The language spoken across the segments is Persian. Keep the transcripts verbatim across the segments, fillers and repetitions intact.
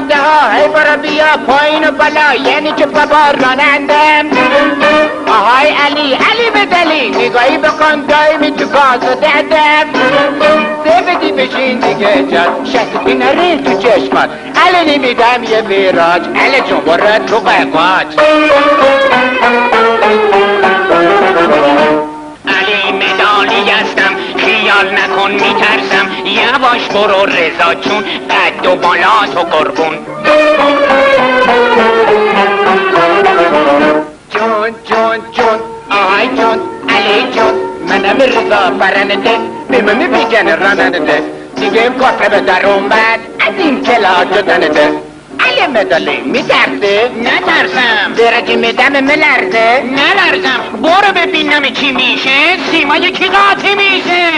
جاده ها هی برو بیا پایین و بالا، یعنی که بابا رانندم. آهای علی علی به دلی نگاهی بکن دایمی تو گاز و دهدم. ده بدی بشین دیگه جاد شکی نره تو چشمات، علی نمیدم یه ویراج، علی جون بره تو قیقاج. علی مدالی هستم خیال نکن میترسم، یواش برو رضا چون قد و بالات و قربون. جون جون جون آهای جون علی جون منم رضا فرنده، به من میگن راننده، دیگه این کافه به در اومد از این کلا جدنده. علی مدالی میترده؟ نترسم. درک مدم ملرده؟ نلرزم. برو ببینم چی میشه، سیمای کی قاطی میشه.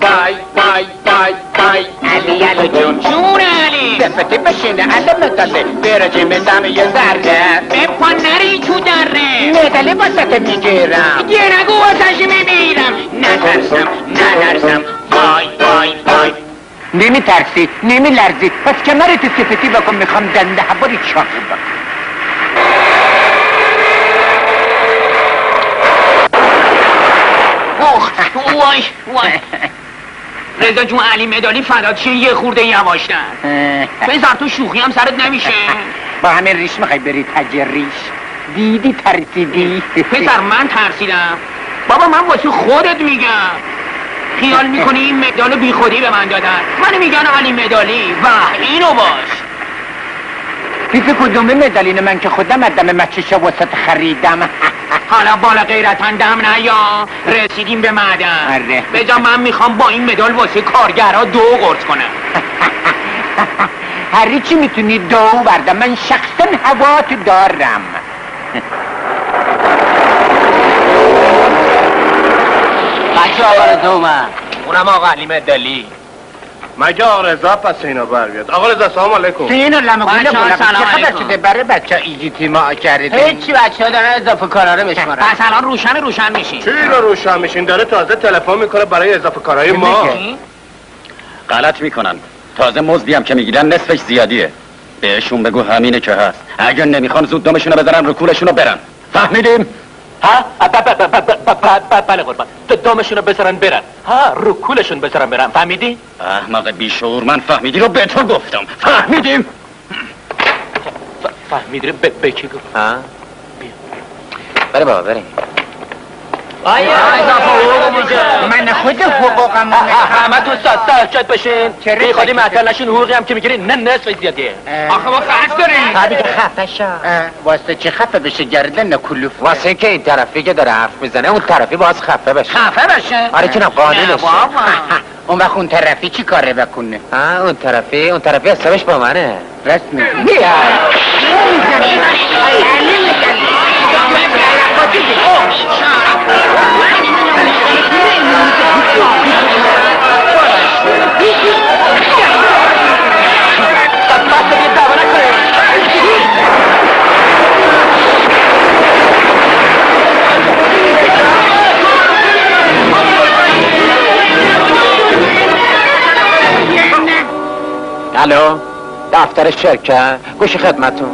بای بای بای بای علی علی جون جون علی دفتی بشینه علی مدالی درک مدم یه زرده بپا نری تو دره مدالی واسطه میگیرم یه نگو واسش میمیرم. نترسم نترسم بای بای بای نمی ترسی نمی لرزی پس کمرت سفتی بکن میخوام دنده حباری چاقی بکن. وای وای رضا جون علی مدالی فداچی یه خورده یواش دن بذار تو شوخی هم سرت نمیشه. با همه ریش میخوای بری تجه ریش دیدی ترسیدی پسر من ترسیدم بابا من واسه خودت میگم. خیال میکنی این مدالو بی خودی به من دادن؟ من میگن علی مدالی و اینو باش بیفه کدومه مدالین من که خودم ادم مچشا واسط خریدم. حالا بالا غیرتن دم نیا رسیدیم به معدن. آره بجا من میخوام با این مدال واسه کارگرها دو قرص کنم. هر چی میتونی دو بردم من شخصا هوات دارم. بچه آقا رضا اومد اونم آقا علی مدالی مگه آقا رضا پس اینا بر بیاد. آقا رضا سلام علیکم. اینا لمگوله بولم چه خبر شده بره بچه ایجی تیما کرده هیچی بچه ها دارن اضافه کارها رو بشمارن پس الان روشن روشن میشین. چی رو روشن میشین؟ داره تازه تلفن میکنه برای اضافه کارهای ما. غلط میکنن تازه مزدی هم که میگیرن نصفش زیادیه. بهشون بگو همینه که هست اگر نمیخوان زود دمشونو بذارن رو کورشونو برن. فهمیدیم؟ ها بله قربان دامشون رو بذارن برن ها رو کولشون بذارن برن. فهمیدی؟ احمق بیشعور من فهمیدی رو به تو گفتم. فهمیدیم؟ فهمیدی رو به کی گفتم؟ ها بیا بره بابا بریم. آیا من خود حقوقم همه تو ساده شد بشین بی خودی معطل نشین حقوقی هم که میگیرین نه نصف زیادیه. آخه ما خرج داریم طبیعی که خفه شد واسه چی خفه بشه گردن کلوف واسه اینکه این طرفی که داره حرف میزنه اون طرفی باز خفه بشه خفه بشه. آره که نه قانونشه اون وقت اون طرفی چی کاره بکنه؟ ها اون طرفی اون طرفی حسابش با منه راست میگه. الو دفتر شرکت گوشی خدمتون.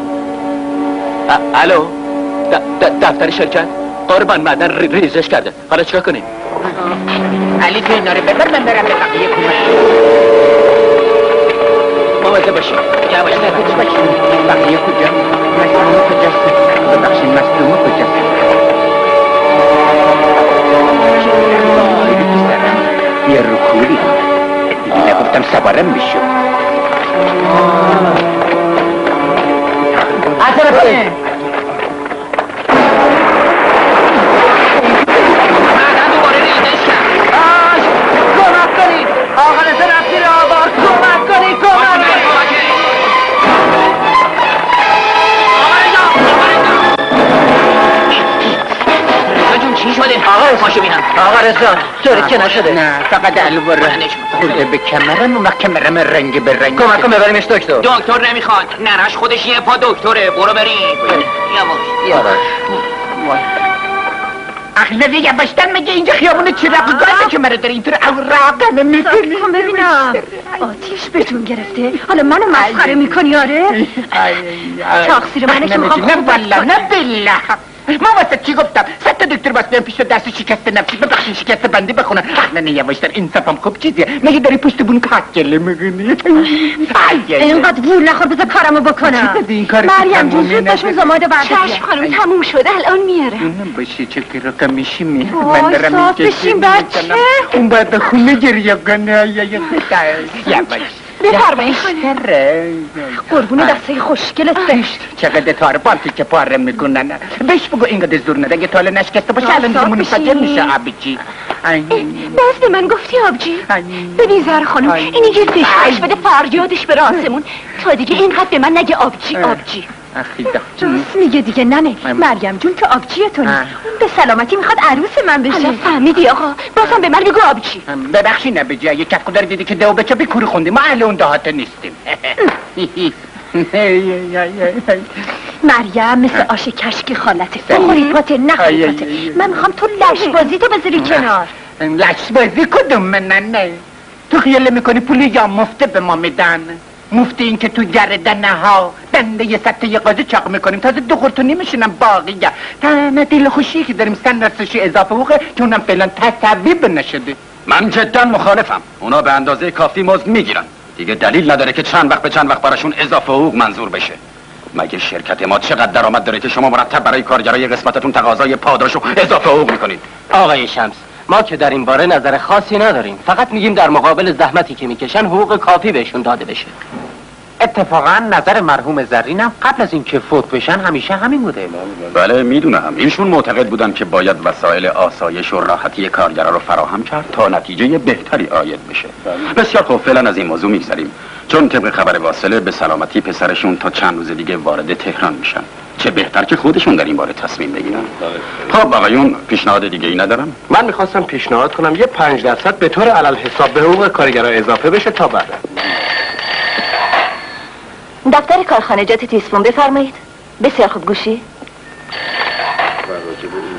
الو دفتر شرکت قربان معدن ریزش کرده حالا چیکار کنیم؟ علی تو اینا رو ببر من برم به بقیه کمک مواظب باشیم یواش نکنیم بقیه کجا؟ مظلوم کجاست؟ ببخشید مظلوم کجاست؟ یه رکولی نگفتم سوارم میشد. عجله کنید بعدا دوباره ریزش کرد آش کمک کنید آقا نسه رفتی را آبار کمک کنید کمک کنید آقا رضا آقا رضا رضا جون چی شده؟ آقا رضا پاشو بینم آقا رضا جوری که نشده نه فقط علو خورده به کمرم اون وقت کمرم رنگ به رنگ کمک کن ببریمش دکتر. دکتر نمیخواد نرش خودش یه پا دکتره برو بریم یواش یواش عقیده یه باشتن میگه اینجا خیابونه چی رقیقاته که مرا داره اینطور او رقمه میکنی؟ خب ببینم آتیش بهتون گرفته، حالا منو مسخره میکنی آره؟ تاقصیر منه که میخوام خوب بکنی. نه بله ما واسه چی گفتم؟ صد تا دکتر واسه پیش رو دست شکسته نفسی ببخشی شکسته بنده بخونن اخنه نیواشتن این صفم خوب چیزیه مگه داری پشت بون کات گله میگونی؟ اینقدر وول نخور بذار کارمو بکنم. مریم جون زود باشون زماده برده بیار. چشم خانم تموم شده الان میارم. اونم باشی چه که را میشی میارم. وای صاف بشیم بچه اون باید به خونه گریه کنه. یواش بفرمایید. قربون دسته خوشگلت بشت. چقدر تار بارتی که پاره میکنن. بهش بگو اینقدر زور نده اگه تاله نشکسته باشه الان دیگه منفجر میشه. آبجی بس به من گفتی آبجی؟ به بیزار خانم این یه فشارش بده فریادش بره آسمون تا دیگه اینقدر به من نگه آبجی آبجی. راست میگه دیگه ننه. مریم جون که آبجیه تو نه اون به سلامتی میخواد عروس من بشه. حالا فهمیدی آقا بازم به من بگو آبجی. ببخشی نبجی اگه کفکو داری دیدی که دو بچه به کوری خوندی ما اهل اون دهاته نیستیم. مریم مثل آش کشک خالته بخوری پاته نخوری پاته. من میخوام تو لشبازی تو بذاری کنار. لشبازی کدوم من ننه؟ تو خیاله میکنی پولی یا مفته به ما میدن؟ مفتی این که تو گردنه ها بنده یه سطح یه قاضی چاق میکنیم تازه دو خورتو نمیشینم باقیه تنه دل خوشی که داریم سن نرسشی اضافه حقوقه که اونم فعلا تصویب نشده. من جدا مخالفم. اونا به اندازه کافی مزد میگیرن دیگه دلیل نداره که چند وقت به چند وقت براشون اضافه حقوق منظور بشه. مگه شرکت ما چقدر درآمد داره که شما مرتب برای کارگرای قسمتتون تقاضای پاداش و اضافه حقوق میکنید؟ آقای شمس ما که در این باره نظر خاصی نداریم فقط میگیم در مقابل زحمتی که میکشن حقوق کافی بهشون داده بشه. اتفاقا نظر مرحوم زرینم قبل از اینکه فوت بشن همیشه همین بوده. بله میدونم ایشون معتقد بودن که باید وسایل آسایش و راحتی کارگرا رو فراهم کرد تا نتیجه بهتری آید بشه. بسیار خوب فعلا از این موضوع میگذریم چون طبق خبر واصله به سلامتی پسرشون تا چند روز دیگه وارد تهران میشن چه بهتر که خودشون در این باره تصمیم بگیرن. خب آقایون پیشنهاد دیگه ای ندارم. من میخواستم پیشنهاد کنم یه پنج درصد به طور علل حساب به حقوق کارگرا اضافه بشه تا بعد. دفتر کارخانجات تیسفون بفرمایید. بسیار خوب گوشی.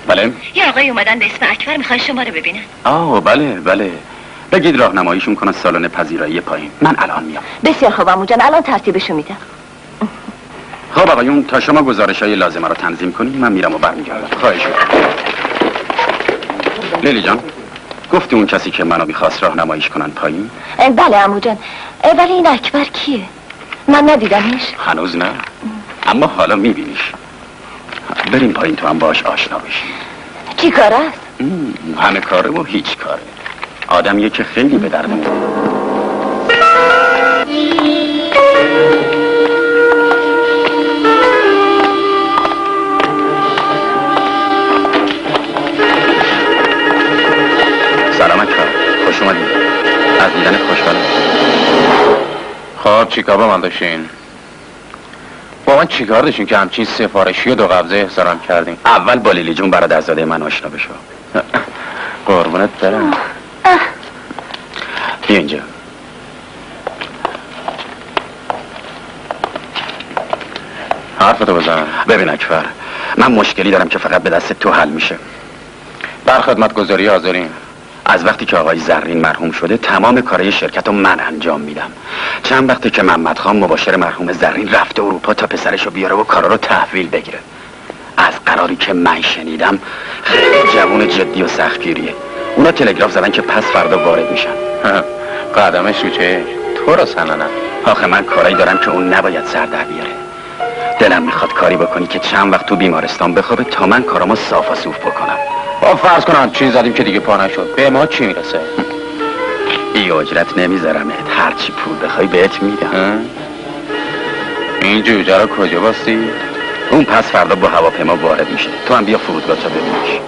بله یه آقای اومدن به اسم اکبر میخوان شما رو ببینن. آه بله بله بگید راهنماییشون کنه سالن پذیرایی پایین. من الان میام. بسیار خوب عمو جان الان ترتیبشو میدم. خب آقایون تا شما گزارش‌های لازمه رو تنظیم کنید من میرم و برمیگردم. خواهش می‌کنم. لیلی جان گفتی اون کسی که منو می‌خواست راهنماییش کنن پایین؟ بله عمو جان ولی این اکبر کیه؟ من ندیدمش. هنوز نه اما حالا میبینیش. بریم پایین تو هم باش آشنا بشی. کی کار است؟ همه کاره و هیچ کاره. آدمیه که خیلی به درد می‌خوره. خب چیکار با من داشتین؟ با من چیکار داشتین که همچین سفارشی و دو قبضه احضارم کردین؟ اول با لیلی جون برادرزاده من آشنا بشو. قربونت برم. بیا اینجا. حرفتو بزن. ببین اکبر من مشکلی دارم که فقط به دست تو حل میشه. در خدمتگزاری حاضرین. از وقتی که آقای زرین مرحوم شده تمام کارهای شرکت رو من انجام میدم. چند وقتی که محمد خان مباشر مرحوم زرین رفته اروپا تا پسرشو بیاره و کارا رو تحویل بگیره. از قراری که من شنیدم خیلی جوون جدی و سختگیریه. اونا تلگراف زدن که پس فردا وارد میشن. قدمش رو چه؟ تو رو سننم. آخه من کارایی دارم که اون نباید سر در بیاره. دلم میخواد کاری بکنی که چند وقت تو بیمارستان بخوابه تا من کارامو صاف و صوف بکنم. با فرض کنم چیزی زدیم که دیگه پا نشد به ما چی میرسه؟ این اجرت نمیذارمت هرچی پول بخوای بهت میدم. این جوجه رو کجا باستی؟ اون پس فردا با هواپیما وارد میشه تو هم بیا فرودگاه تا ببینیش.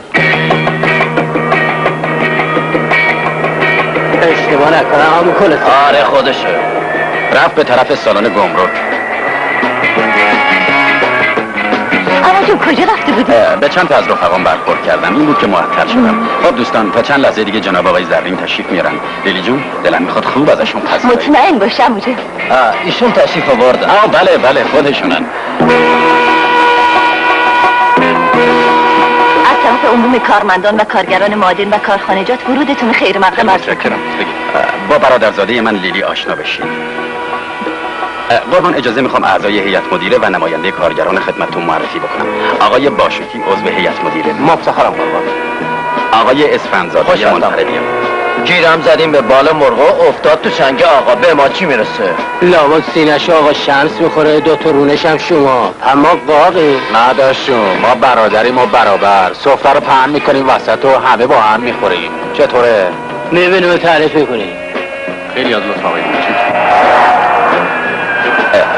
اشتباه نکنم همون کلت. آره خودشه رفت به طرف سالن گمرک. تو کجا رفته بودی؟ به چند تا از رفقام برخورد کردم این بود که معطل شدم. خب دوستان تا چند لحظه دیگه جناب آقای زرین تشریف میارن. لیلی جون دلم میخواد خوب ازشون پذیرایی. مطمئن باشم اونجا. ایشون تشریف آوردن. آه بله بله خودشونن. از طرف عموم کارمندان و کارگران معادن و کارخانجات ورودتون خیر مقدم عرض می‌کنم. با برادرزاده من لیلی آشنا بشین. قربان اجازه میخوام اعضای هیئت مدیره و نماینده کارگران خدمتتون معرفی بکنم. آقای باشوکی عضو هیئت مدیره. مفتخرم قربان. آقای اسفندزاده منتربیم. گیرم زدیم به بالا مرغا افتاد تو چنگ آقا، به ما چی میرسه؟ لابد سینش آقا شمس میخوره، دو تا رونش هم شما، اما واقعی نداشتون. ما برادریم و برابر سفره رو پهن میکنیم وسط و همه با هم میخوریم. چطوره؟ میبینیم و تعریف میکنیم. خیلی از لطف آقایی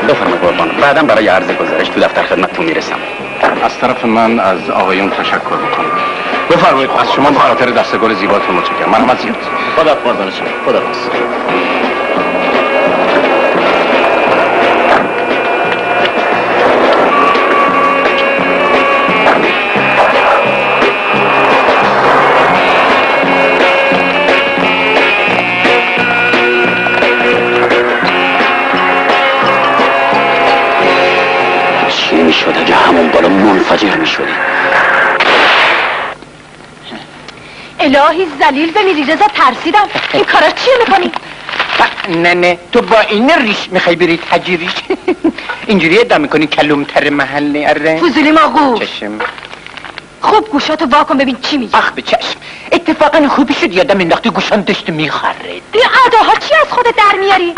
بفرمایید قربان، بعدا برای عرض گزارش تو دفتر خدمتتون میرسم. از طرف من از آقایون تشکر بکنم. بفرمایید، از شما به خاطر دستگل زیباتون متشکرم. من مزید خدا قربان شما. خدا حافظ. چی میشد اگه همون بالا منفجر میشدی؟ الهی زلیل بمیری رضا، ترسیدم. این کارا چیه میکنی؟ نه نه تو با این ریش میخوای بری تجی ریش؟ اینجوری ادعا میکنی کلومتر محله؟ اره فضولی ماغوش، چشم خوب گوشاتو واکن ببین چی میگه. اخ به چشم، اتفاقا خوبی شد یادم انداختی گوشان داشت میخرد. این عداها چی از خودت در میاری؟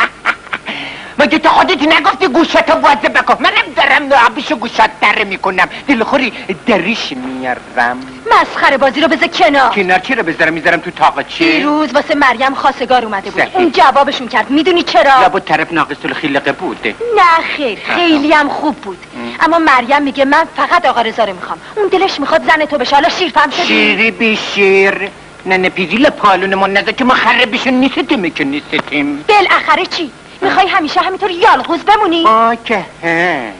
مگه تو خودت نگفتی گوشاتو وازه بکن؟ منم درم نوابیشو گوشات دره میکنم، دلخوری دریش میارم. مسخره بازی رو بذار کنار. کنار چی رو بذارم؟ میذارم تو تاقه چی؟ دیروز واسه مریم خواستگار اومده بود، اون جوابشون کرد. میدونی چرا؟ لابد طرف ناقص الخلقه بود. نه خیر، خیلی هم خوب بود. ام. اما مریم میگه من فقط آقا رضا رو میخوام، اون دلش میخواد زن تو بشه. حالا شیر فهم شدی؟ شیری بی شیر ننه پیریل پالونمون نزد که ما خرابشون نیستیم که نیستیم. بالاخره چی؟ میخوای همیشه همینطور یالغوز بمونی؟ آه که هنج.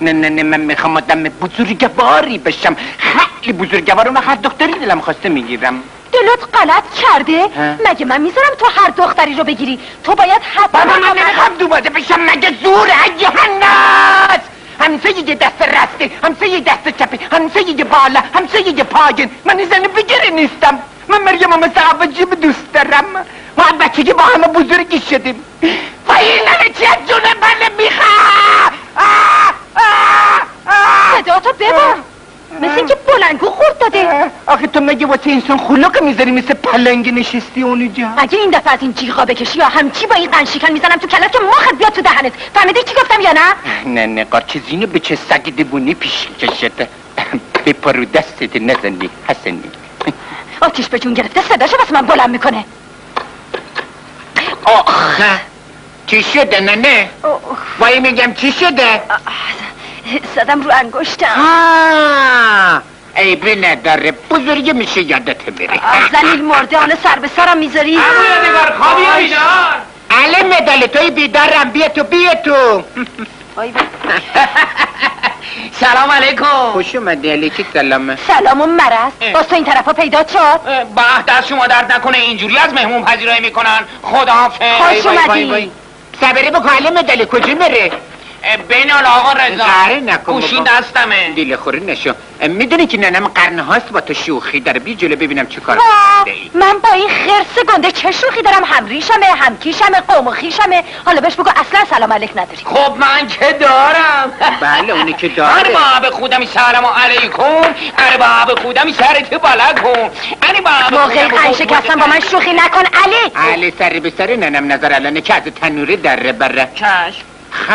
نه نه نه من میخوام آدم بزرگواری بشم، خیلی بزرگوار. اون هر دختری دلم خواسته میگیرم. دلت غلط کرده؟ ها. مگه من میذارم تو هر دختری رو بگیری؟ تو باید حتما بابا من نمیخوام دوباره بشم. مگه زوره جهنت؟ همسه یه دست رسته، همسه یه دست چپه، همسه یه بالا، همسه یه پاگن. من زن بگیری نیستم. من مریم هم صحبه جیب دوست دارم. ما بچگی با همه بزرگی شدیم. و این همه چی از جون من میخواه؟ صداتو ببر، مثل اینکه بلنگو خورد داده. آخه تو مگه واسه انسان خلق میذاری مثل پلنگ نشستی اونجا؟ اگه این دفعه از این جیغا بکشی یا همچی با این قنشیکن میزنم تو کلت که مخت بیاد تو دهنت. فهمیدی چی گفتم یا نه؟ نه نه قارچه زینو به چه سگ دبونی پیش کشته. به پارو دستت نزنی حسنی. آتیش به جون گرفته، صداشو بس من بلند میکنه. آخه چی شده ننه؟ وای میگم چی شده؟ زدم رو انگشتم. آه عیبی نداره، بزرگی میشه یادت بره. زلیل مرده، حالا سر به سرم میذاری؟ همونه نگار خوابی بیدار. اله مدالتوی بیدارم، بیا تو بیا تو. سلام علیکم. خوش اومدی. علیکی سلامه. سلام و مرز باز تو این طرفا پیدا شد؟ باه دست شما درد نکنه، اینجوری از مهمون پذیرایی میکنن. خداحافظ. خوش اومدی. صبری بکن. علی مدلی کجا میره؟ بین آقا رضا. قره نکن گوشین دستمه. دیل خوری نشو. میدونی که ننم قرنه هاست با تو شوخی داره. بی جلو ببینم چه کار میکنی. من با این خرس گنده چه شوخی دارم؟ هم ریشمه، هم کیشمه، قوم و خیشمه. حالا بهش بگو اصلا سلام علیک نداری. خب من که دارم. بله اونی که داره. ارباب خودمی سلام علیکم، ارباب خودمی سرت بالا کن. موقع قنشکستن با من شوخی نکن. علی علی سری به سری ننم نظر الانه که از تنوره دره بره. چشم. خب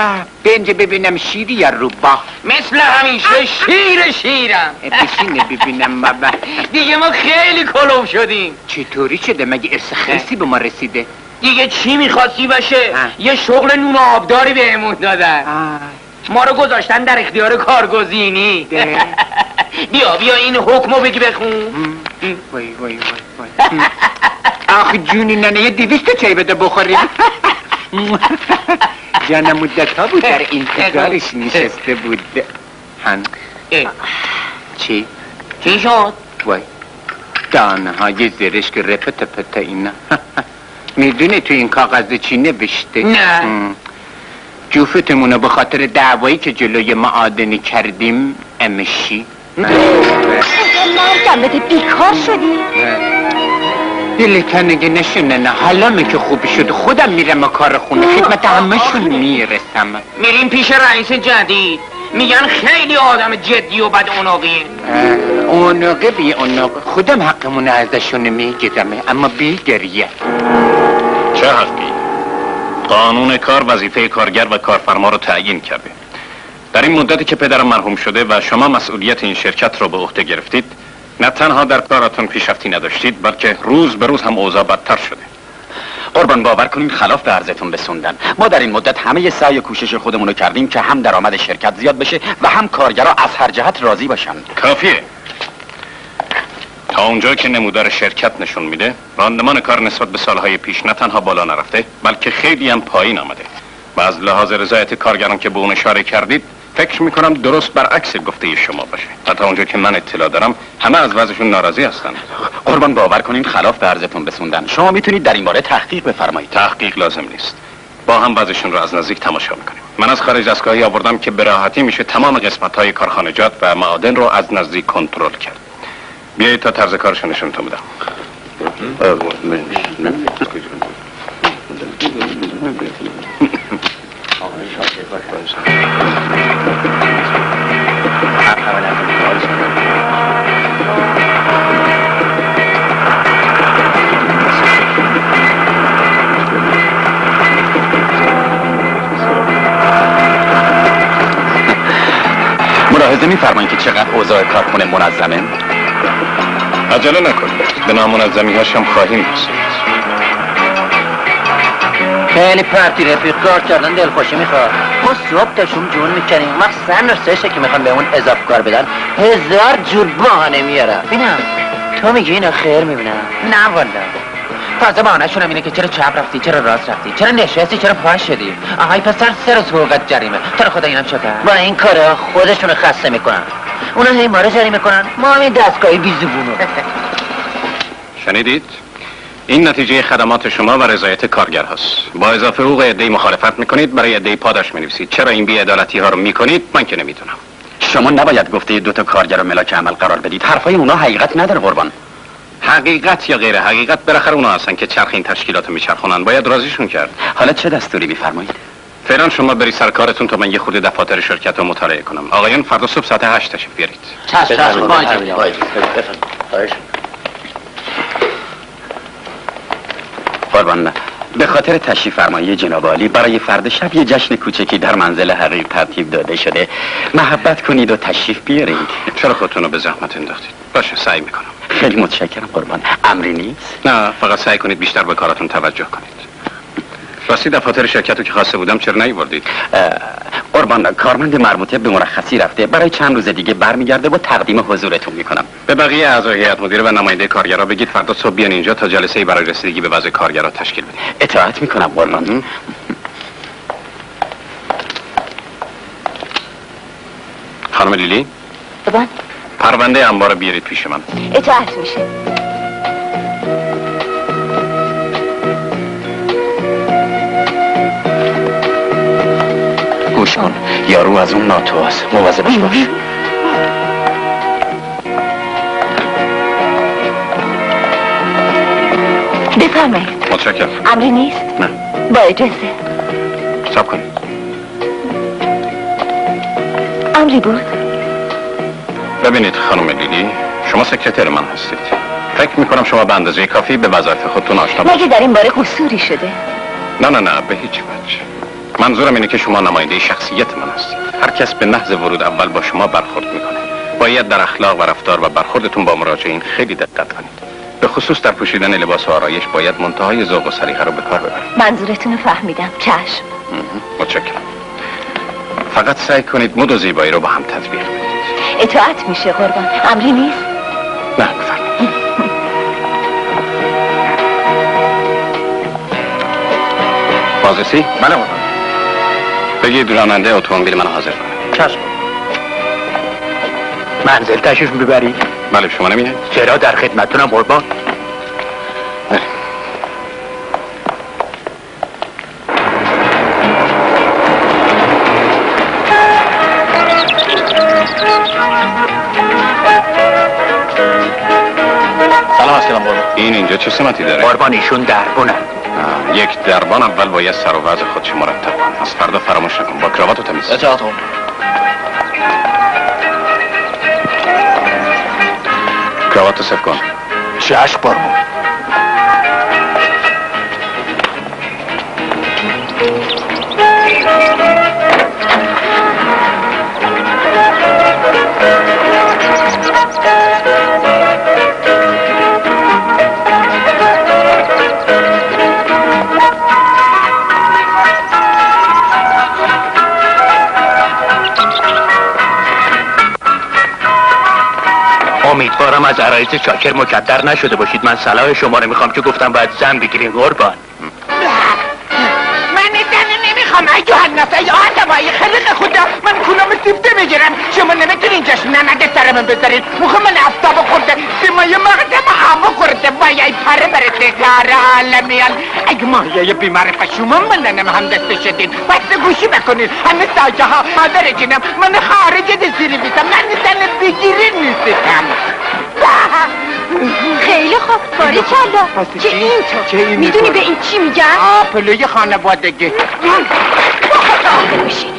بینجه ببینم شیری یا روبا؟ مثل همیشه شیر شیرم. بشینه ببینم بابا. دیگه ما خیلی کلوب شدیم. چطوری شده؟ مگه استخرسی به ما رسیده؟ دیگه چی میخواستی باشه؟ یه شغل نون آبداری بهمون دادن. ما رو گذاشتن در اختیار کارگزینی. بیا بیا این حکمو بگی بخون. وای وای وای. آخ جونی ننه یه دویست چای بده بخوریم. جانه مدت ها بود در انتظارش نشسته بود. هم چی؟ چی شد؟ وای دانه های زرش که رپت پتا اینا. میدونه تو این کاغذ چی نوشته؟ نه جوفتمونو به خاطر دعوایی که جلوی معادنی کردیم امشی. مرگم بده بیکار شدی؟ دل تنگی نشونه نه حلمه که خوبی شد خودم میرم و کار خونه خدمت همشون میرسم. میریم پیش رئیس جدید میگن خیلی آدم جدی و بد اوناقیه. اوناقه بی اوناقه خودم حقمون ازشون میگیرم اما بی گریه. چه حقی؟ قانون کار وظیفه کارگر و کارفرما رو تعیین کرده. در این مدتی که پدرم مرحوم شده و شما مسئولیت این شرکت رو به عهده گرفتید نه تنها در کاراتون پیشرفتی نداشتید بلکه روز به روز هم اوضاع بدتر شده. قربان باور کنین خلاف به عرضتون بسوندن. ما در این مدت همه سعی و کوشش خودمون رو کردیم که هم درآمد شرکت زیاد بشه و هم کارگرها از هر جهت راضی باشن. کافیه. تا اونجا که نمودار شرکت نشون میده راندمان کار نسبت به سالهای پیش نه تنها بالا نرفته بلکه خیلی هم پایین آمده. و از لحاظ رضایت کارگران که به اون اشاره کردید فکر میکنم درست برعکس گفته شما باشه. و تا اونجا که من اطلاع دارم همه از وضعشون ناراضی هستن. قربان باور کنین خلاف به عرضتون بسوندن. شما میتونید در این باره تحقیق بفرمایید. تحقیق لازم نیست. با هم وضعشون رو از نزدیک تماشا میکنیم. من از خارج دستگاهی آوردم که به راحتی میشه تمام قسمت‌های کارخانجات و معادن رو از نزدیک کنترل کرد. بیایید تا طرز کارشون نشونتون بدم. ملاحظه می‌فرمایید که چقدر اوضاع کارخونه منظمه؟ عجله نکن. به نامنظمی‌هاش هم خواهیم رسید. خیلی پرتی رفیق کار کردن دلخوشی میخواد. ما صبح تاشون جون میکنیم ما سن رسشه که میخوان به اون اضافه کار بدن هزار جور بهانه میارن. ببینم تو میگی اینا خیر میبینم؟ نه والله. تازه بهانه‌شون اینه که چرا چپ رفتی چرا راست رفتی چرا نشستی چرا پا شدی. آهای پسر سر از حقوقت جریمه. تو رو خدا اینم شده. با این کارا خودشون رو خسته میکنن. اونا هی ما رو جریمه کنن ما همین دستگاهی بیزبونو. شنیدید؟ این نتیجه خدمات شما و رضایت کارگر هست. با اضافه حقوق عده‌ای مخالفت میکنید برای عده‌ای پاداش مینویسید. چرا این بی‌عدالتی ها رو میکنید من که نمیدونم. شما نباید گفته دوتا کارگر رو ملاک عمل قرار بدید. حرفای اونا حقیقت نداره قربان. حقیقت یا غیر حقیقت بالاخره اونا هستن که چرخ این تشکیلات رو میچرخونن. باید راضیشون کرد. حالا چه دستوری میفرمایید؟ فعلا شما برید سر کارتون تا من یه خورده دفاتر شرکت رو مطالعه کنم. آقایان فردا صبح ساعت هشت تشریف بیارید. قربان به خاطر تشریف فرمایی جناب عالی برای فردا شب یه جشن کوچکی در منزل حقیر ترتیب داده شده. محبت کنید و تشریف بیارید. چرا خودتون رو به زحمت انداختید؟ باشه سعی میکنم. خیلی متشکرم قربان. امری نیست؟ نه فقط سعی کنید بیشتر به کاراتون توجه کنید. راستی دفاتر شرکت رو که خواسته بودم چرا نیاوردید؟ قربان کارمند مربوطه به مرخصی رفته برای چند روز دیگه برمیگرده و تقدیم حضورتون میکنم. به بقیه اعضای هیئت مدیره و نماینده کارگرها بگید فردا صبح بیان اینجا تا جلسه برای رسیدگی به وضع کارگرها تشکیل بدید. اطاعت میکنم قربان. خانم لیلی؟ قربان. پرونده انبار بیارید پیش من. اطاعت میشه. کن. یارو از اون ناتو هست مواظبش باش. بفرمایید. متشکرم. امری نیست؟ نه. با اجازه. صبر کنید. امری بود؟ ببینید خانم لیلی شما سکرتر من هستید. فکر میکنم شما به اندازه کافی به وظایف خودتون آشنا باشید. مگه در این باره قصوری شده؟ نه نه نه به هیچ وجه. منظورم اینه که شما نماینده شخصیت من هستید. هر کس به محض ورود اول با شما برخورد میکنه. باید در اخلاق و رفتار و برخوردتون با مراجعین خیلی دقت کنید. به خصوص در پوشیدن لباس و آرایش باید منتهای ذوق و سلیقه رو به کار ببرید. منظورتون رو فهمیدم. چشم. متشکرم. فقط سعی کنید مد و زیبایی رو با هم تطبیق بدید. اطاعت میشه قربان. امری نیست؟ نه بفرمایید. بازرسی؟ بله قربان. بگید راننده اتومبیل من حاضر کنه. چشم. منزل تشریف ببرید. بله شما نمی‌دونید؟ چرا در خدمتتونم قربان. بله. سلام از کلام بارو. این اینجا چه سمتی داره؟ قربان ایشون دربونن. یک دربان اول باید سر و وضع خودش مرتب کنه. از فردا فراموش نکن. با کراوات و تمیز. اطاعت کن. کراوات صفر کن. شش بار بود. امیدوارم از عرایز چاکر مکدر نشده باشید. من صلاح شما رو میخوام که گفتم باید زن بگیرین قربان. من زن نمیخوام ایوه الناس ای آدمای خلق خدا، من کلام سیفته میگیرم. شما نمیتونین جشن ننده سرمون بذارید. میخوام من افتاب خورده سیمای مغزم هوا خورده وای پره برسه کار عالمیان. اگه ماهیای بیمار پشومم مننم هم دسته شدین. بس گوشی بکنین همه ساجه ها مادر جنم من خارجه دزیری بیسم. من زن بگیری نیستم. خیلی خوب، باری چلا چه این تو؟ میدونی به این چی میگن؟ آپلوی خانوادگی. ناقل بشین.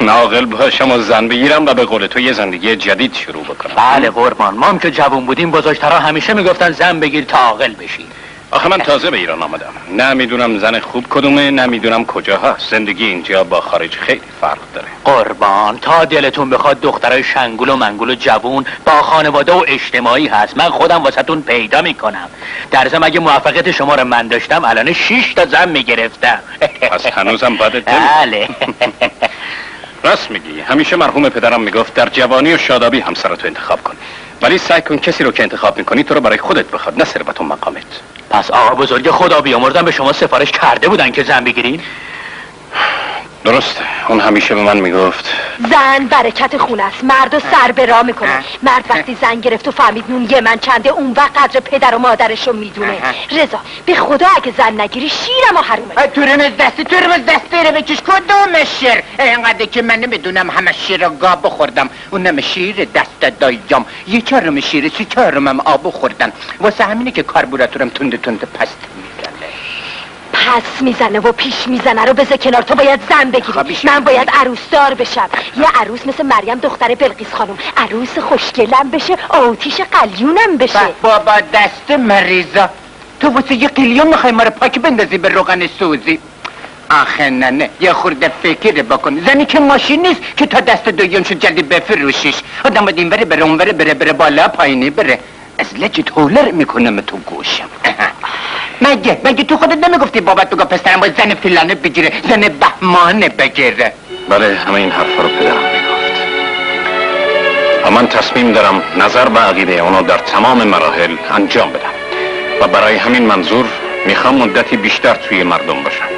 ناقل باشم و زن بگیرم و به قول تو یه زندگی جدید شروع بکنم. بله قربان، ما که جوون بودیم بزرگترها همیشه میگفتن زن بگیر تا عاقل بشی. آخه من تازه به ایران آمدم، نه میدونم زن خوب کدومه نه میدونم کجا هست. زندگی اینجا با خارج خیلی فرق داره قربان. تا دلتون بخواد دخترای شنگول و منگول و جوون با خانواده و اجتماعی هست. من خودم واسهتون پیدا میکنم. در ضمن اگه موفقیت شما رو من داشتم الان شش تا زن میگرفتم. پس هنوزم بدت نمیاد. راست میگی. همیشه مرحوم پدرم میگفت در جوانی و شادابی همسرتو انتخاب کن، ولی سعی کن کسی رو که انتخاب میکنی تو رو برای خودت بخواد، نه ثروت و مقامت. پس آقا بزرگ خدا بیامرزن به شما سفارش کرده بودن که زن بگیرین؟ درسته. اون همیشه به من میگفت زن برکت خونه است، مردو سر به راه میکنه. مرد وقتی زن گرفت و فهمید نون یه من چنده اون وقت قدر پدر و مادرشو میدونه. رضا به خدا اگه زن نگیری شیرم و حرومه. تورمز دستی تورمز دستی رو بکش. کدوم شیر؟ اینقدر که من نمیدونم همه شیر گاب بخوردم. اونم شیر دست دایم یه چهارم شیر سی چهارمم آب خوردم. واسه همینه که کاربوراتورم تند تند پست میزنه. پس میزنه و پیش میزنه رو بذار کنار. تو باید زن بگیری. من باید عروسدار بشم. یه عروس مثل مریم دختر بلقیس خانم، عروس خوشگلم بشه، آتیش قلیونم بشه. بابا دست مریضا تو واسه یه قلیون میخوای ما رو پاک بندازی به روغن سوزی؟ آخه نه نه، یه خورده فکر بکن. زنی که ماشین نیست که تا دست دویون شد جلدی بفروشیش. آدم باید این بره بره اون بره بره بره بالا پایینی بره. از لجت هولر میکنم تو گوشم. مگه مگه تو خودت نمیگفتی بابت بگو پسرم باید زن فلانه بگیره، زن بهمانه بگیره؟ بله، همه این حرفا رو پدرم میگفت و من تصمیم دارم نظر و عقیده اونو در تمام مراحل انجام بدم و برای همین منظور میخوام مدتی بیشتر توی مردم باشم.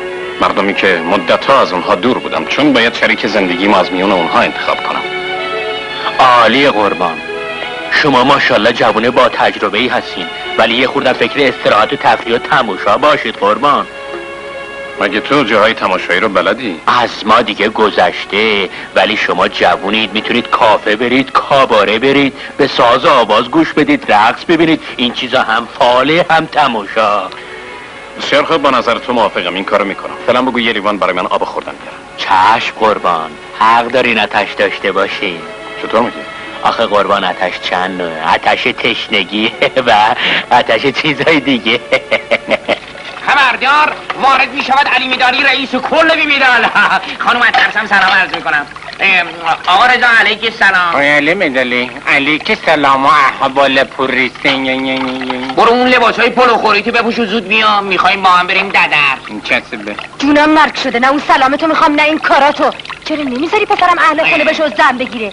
مردمی که مدتها از اونها دور بودم، چون باید شریک زندگی ما از میون اونها انتخاب کنم. عالی قربان، شما ماشاءالله جوونه با تجربه ای هستین، ولی یه خورده فکر استراحت و تفریح و تماشا باشید قربان. مگه تو جاهای تماشایی رو بلدی؟ از ما دیگه گذشته، ولی شما جوونید، میتونید کافه برید، کاباره برید، به ساز و آواز گوش بدید، رقص ببینید. این چیزا هم فعاله هم تماشا. بسیار خوب، با نظر تو موافقم، این کارو میکنم. فعلا بگو یه لیوان برای من آب خوردن بیارن. چشم قربان، حق دارین آتش داشته باشین. چطور میگی؟ آخه قربان آتش چند نوعه، آتش تشنگی و آتش چیزای دیگه. خبردار وارد می شود علی میدانی رئیس کل بیمیدان. خانوم از درسم سلام عرض می کنم. آقا رضا علیک سلام. علی میدانی علیک سلام و احوال پوریسین. برو اون لباس های پلو خوری که بپوش و زود میام، میخوایم با هم بریم ددر. کسبه جونم مرگ شده، نه اون سلامتو میخوام نه این کاراتو. چرا نمیذاری پسرم اهل خونه بشه و زن بگیره؟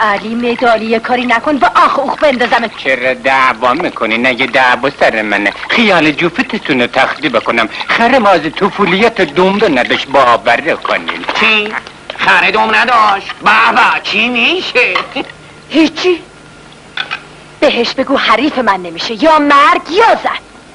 علی میدالی کاری نکن و آخ اوخ بندازم. چرا دعوا میکنی؟ نگه دعوا سر منه. خیال جوفتتون رو تخلیه بکنم. خرم از طفولیت دومده نداشت باور کنین. چی؟ خره دوم نداشت؟ بابا چی میشه؟ هیچی؟ بهش بگو حریف من نمیشه، یا مرگ یا زن.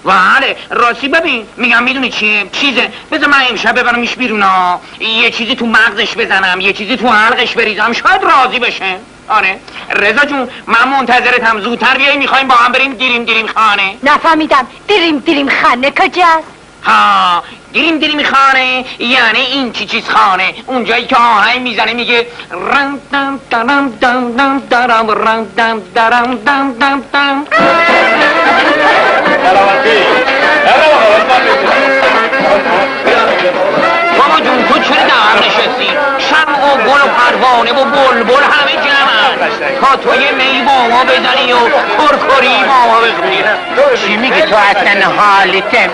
بله راستی ببین میگم میدونی چیه؟ چیزه بذار من امشب ببرمش بیرون ها. یه چیزی تو مغزش بزنم، یه چیزی تو حلقش بریزم، شاید راضی بشه. خانه. رضا جون من منتظرت هم، زودتر بیایی میخوایم با هم بریم دیریم دیریم خانه. نفهمیدم، دیریم دیریم خانه کجاست؟ ها دیریم دیریم خانه یعنی این چی چیز خانه، اونجایی که آهنگ میزنه میگه رم دم دم دم دم درم رم دم درم دم دم دم. بابا جون تو چرا دم نشستی؟ شمع و گل و پروانه و بلبل همه جمعن تا تو یه می با ما بزنی و کرکری با ما بخونی. چی میگی تو اصلا حالتم؟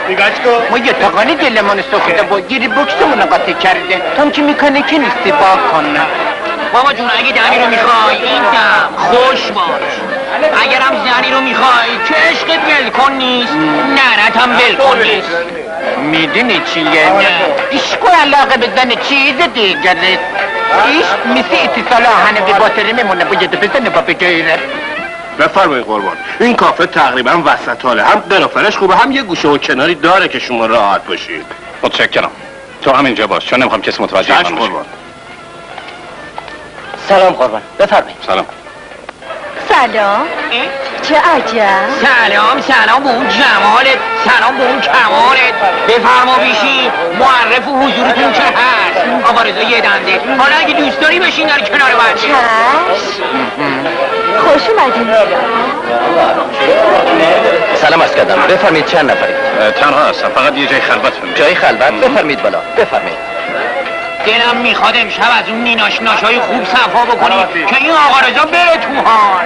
ما یه تاقانه دلمان سخته با گیری بکسمونو قطع کرده، تو هم که میکنه که نیستی با کنه. بابا جون اگه دمی رو میخوای این دم خوش باش، اگرم زنی رو میخوای که عشقت بلکن نیست، ننت هم بلکن نیست. میدونی چیه؟ نه عشقو علاقه به زن چیز دیگره، عشق مثل اتصال آهنه به باطره میمونه، باید بزنه با بگیره. بفرمایی قربان، این کافه تقریبا وسط حاله، هم قرافرش خوبه هم یه گوشه و کناری داره که شما راحت باشید. متشکرم، تو هم اینجا باش چون نمیخوام کسی متوجه من باشه. سلام قربان، بفرمایید. سلام. سلام. چه عجب. سلام سلام به اون جمالت، سلام به اون کمالت. بفرما بیشین، معرف و حضورتون که هست. آقا رضا یه دنده، حالا اگه دوست داری بشین در کنار من. چشم. خوش اومدین. سلام عرض کردم، بفرمید چند نفرید؟ تنها هستم، فقط یه جای خلوت هم. جای خلوت؟ بفرمید بالا، بفرمید. دلم میخواد امشب از اون نیناشناشای خوب صفا بکنی که این آقا رضا بره تو حال.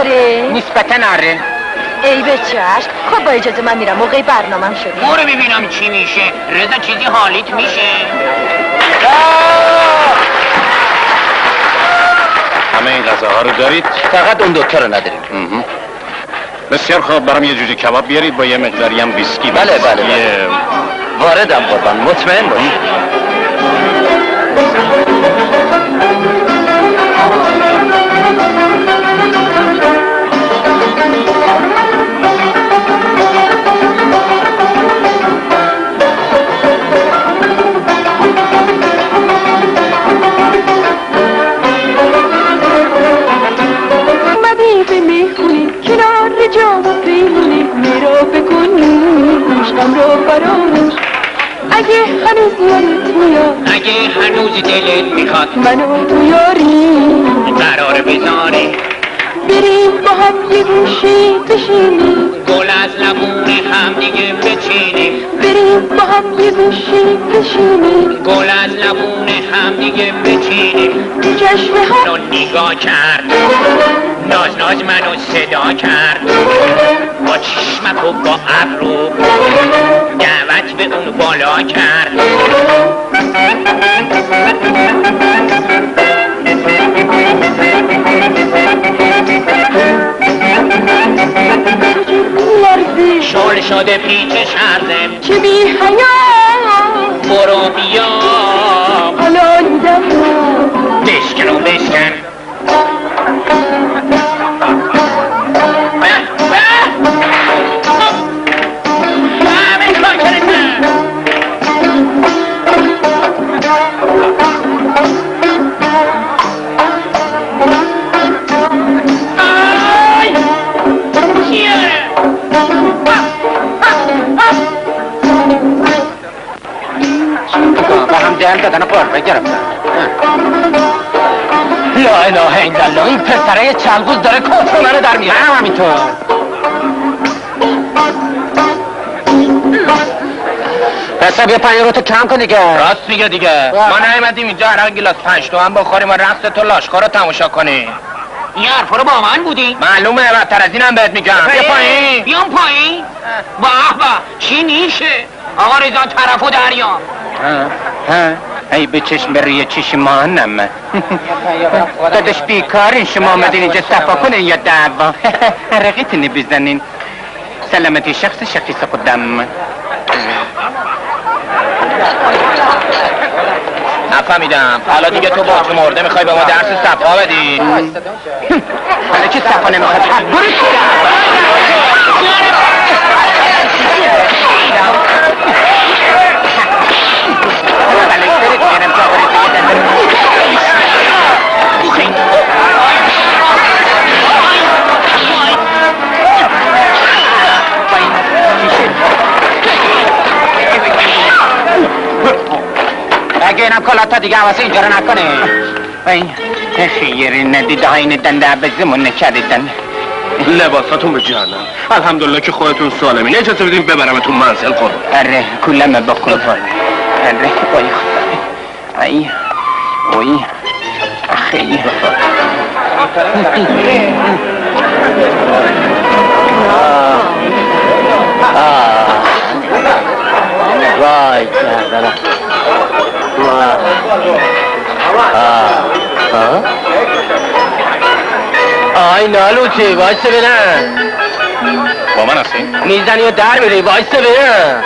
آره نسبتاً آره. ای به چشم. خب با اجازه من میرم، موقع برنامه‌ام شده برو ببینم چی میشه. رضا چیزی حالیت میشه؟ همه این غذاها رو دارید؟ فقط اون دوتا رو نداریم. بسیار خوب، برام یه جوجه کباب بیارید با یه مقداری هم ویسکی. بله بله بله واردم قربان، مطمئن باشید. اگه هنوز یادت میاد، اگه هنوز دلت میخواد منو تو یاری قرار بذاری، بریم با هم یه گوشی بشینیم، گل از لبون هم دیگه بچینیم، بریم با هم یه گوشی بشینیم، گل از لبون هم دیگه بچینیم. تو چشم هم منو نگاه کرد، ناز ناز منو صدا کرد، با چشمک و با ابرو دعوت به اون بالا کرد. شل شده پیچ شرزم که بی حیام، برو بیا حالا دیدم بشکن و بشکن. دهن دادن پارمه گرفتن. لا اله الا الله، این پسره چلگوز داره کفر منو در میاره. هم همینطور. بسا بیا پنیر رو تو کم کن دیگه. راست میگه دیگه، ما نایمدیم اینجا هر گلاس پنج تومن بخوریم و رقص تو لاشخوارو تماشا کنیم. این حرفا رو با من بودی؟ معلومه، بدتر از اینم بهت میگم. بیا پایین. بیام پایین؟ به به چی نیشه؟ آقا رضا طرفو دریا. ها ای به چشم بریه چشمانم. دادش بیکارین شما، آمدین اینجا صفا کنین یا دعوا؟ رقیتینی بزنین، سلامتی شخص شخیص خودم. نفهمیدم، حالا دیگه تو با تو مرده میخوای به ما درس صفا بدی؟ حالا که صفا نمیخواد برو I'm sorry, I'm sorry, I'm sorry. شکلات دیگه واسه اینجا رو نکنه. این خیری ندیده ها این دنده بزمون نکردیدن. لباساتون به جهنم. الحمدلله که خودتون سالمین. اجازه بدیم ببرمتون منزل خود. آره کلمه بخور. آره اوی خدا. ای اوی خیلی وای جهنم. آی نالوچه وایسته بینم با من هستی؟ میزنی و در میری وایسته بینم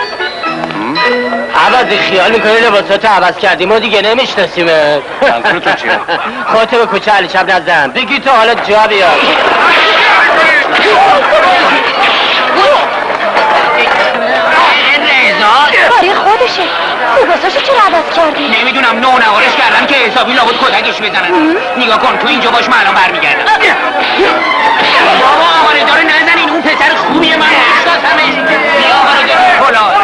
عوضی خیال میکنی لباساتو عوض کردیم و دیگه نمیشناسیمت منظورتون چیه؟ خودتو به کوچه علی شب نزن بگی تو حالا جا بیار کاری خودشه لباساشو چرا عوض کردی؟ نمیدونم نو نوارش کردم که حسابی لابد کتکش بزنن نگاه کن تو اینجا باش من الان برمیگردم بابا آواره داره نزنین اون پسر خوبیه من اشتاسمش بیا آواره داره پولار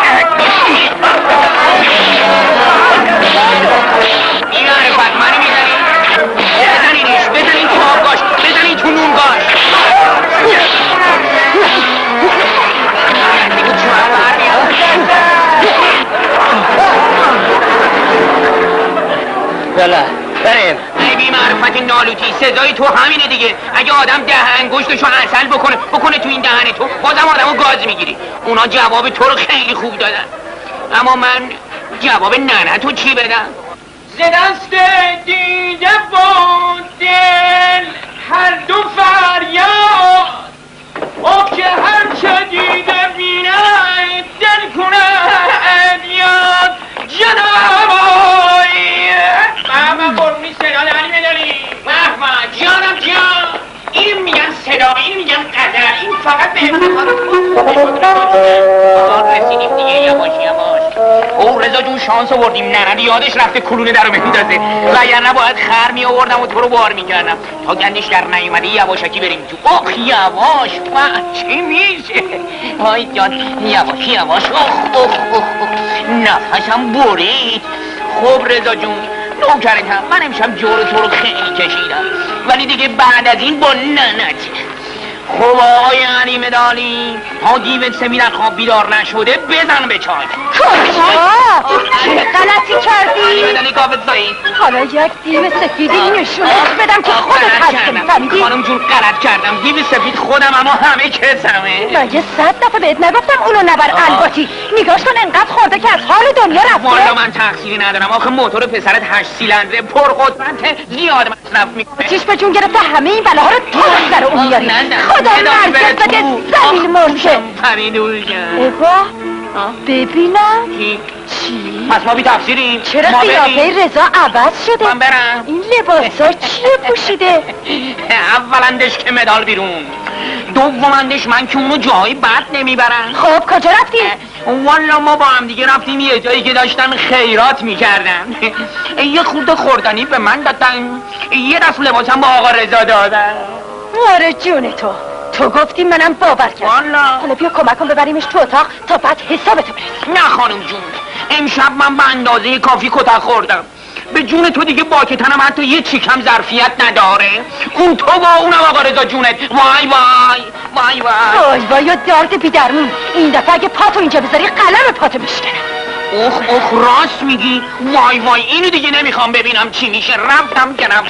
این عرفت منی میزنین بزنینش بزنین تو آبگاش بزنین تو نونگاش بله بریم ای بی معرفت نالوتی سزایی تو همینه دیگه اگه آدم دهن گوشتشو عسل بکنه بکنه تو این دهن تو بازم آدمو گاز میگیری اونا جواب تو رو خیلی خوب دادن اما من جواب ننه تو چی بدم؟ ز دست دیده و دل هر دو فریاد او که هر چه دیده بینه دل کنه ادیاد جنابای محمد قربونی صدای علی مداری محمد جانم جان این میگن صدا این میگن قدر این فقط به امتحان آقا رسیدیم دیگه یواش یواش او رضا جون شانس آوردیم ننه یادش رفته کلونه درو میندازه وگرنه باید خر می آوردم و تو رو بار میکردم تا گندش در نیومده یواشکی بریم تو آخ یواش ما چی میشه آی جان یواش یواش اخ اخ اخ نفسم برید خب رضا جون نوکرتم من امشب جور تو رو خیلی کشیدم ولی دیگه بعد از این با ننت خب آقای علی مدالی ها دیوت سمیرن خواب بیدار نشده بزن به چای کجا؟ غلطی کردی؟ علی مدالی کافت زایی حالا یک دیو سفیدی نشونت بدم که خودت هستم فهمیدی؟ خانم جون غلط کردم دیو سفید خودم اما همه کسمه مگه صد دفعه بهت نگفتم اونو نبر الباتی نگاش کن انقدر خورده که از حال دنیا رفته والا من تقصیری ندارم آخه موتور پسرت هشت سیلندره پرقدرته زیاد مصرف میکنه چش به جون گرفته همه این بلاها رو تو سر اون میاری خدا مرگت بده زمین مرده پریدول جان ایوه ببینم کی؟ چی؟ پس ما بی تفسیریم چرا قیافه رضا عوض شده؟ من برم این لباسا چیه پوشیده؟ اولندش که مدال بیرون دومندش من که اونو جایی بد نمیبرن خب کجا رفتی؟ والا ما با هم دیگه رفتیم یه جایی که داشتن خیرات میکردن یه خورده خوردنی به من دادن یه دست لباسم با آقا رضا دادن آره جون تو تو گفتی منم باور کردم والا حالا بیا کمکم ببریمش تو اتاق تا بعد حسابتو برسیم نه خانم جون امشب من به اندازه کافی کتک خوردم به جون تو دیگه باکتنم حتی یه چیکم ظرفیت نداره اون تو با اونم آقا رضا جونت وای وای وای وای وای وای یا درد بیدرمون این دفعه اگه پاتو اینجا بذاری قلم پاتو میشکنم اوخ اوخ راست میگی وای وای اینو دیگه نمیخوام ببینم چی میشه رفتم کنم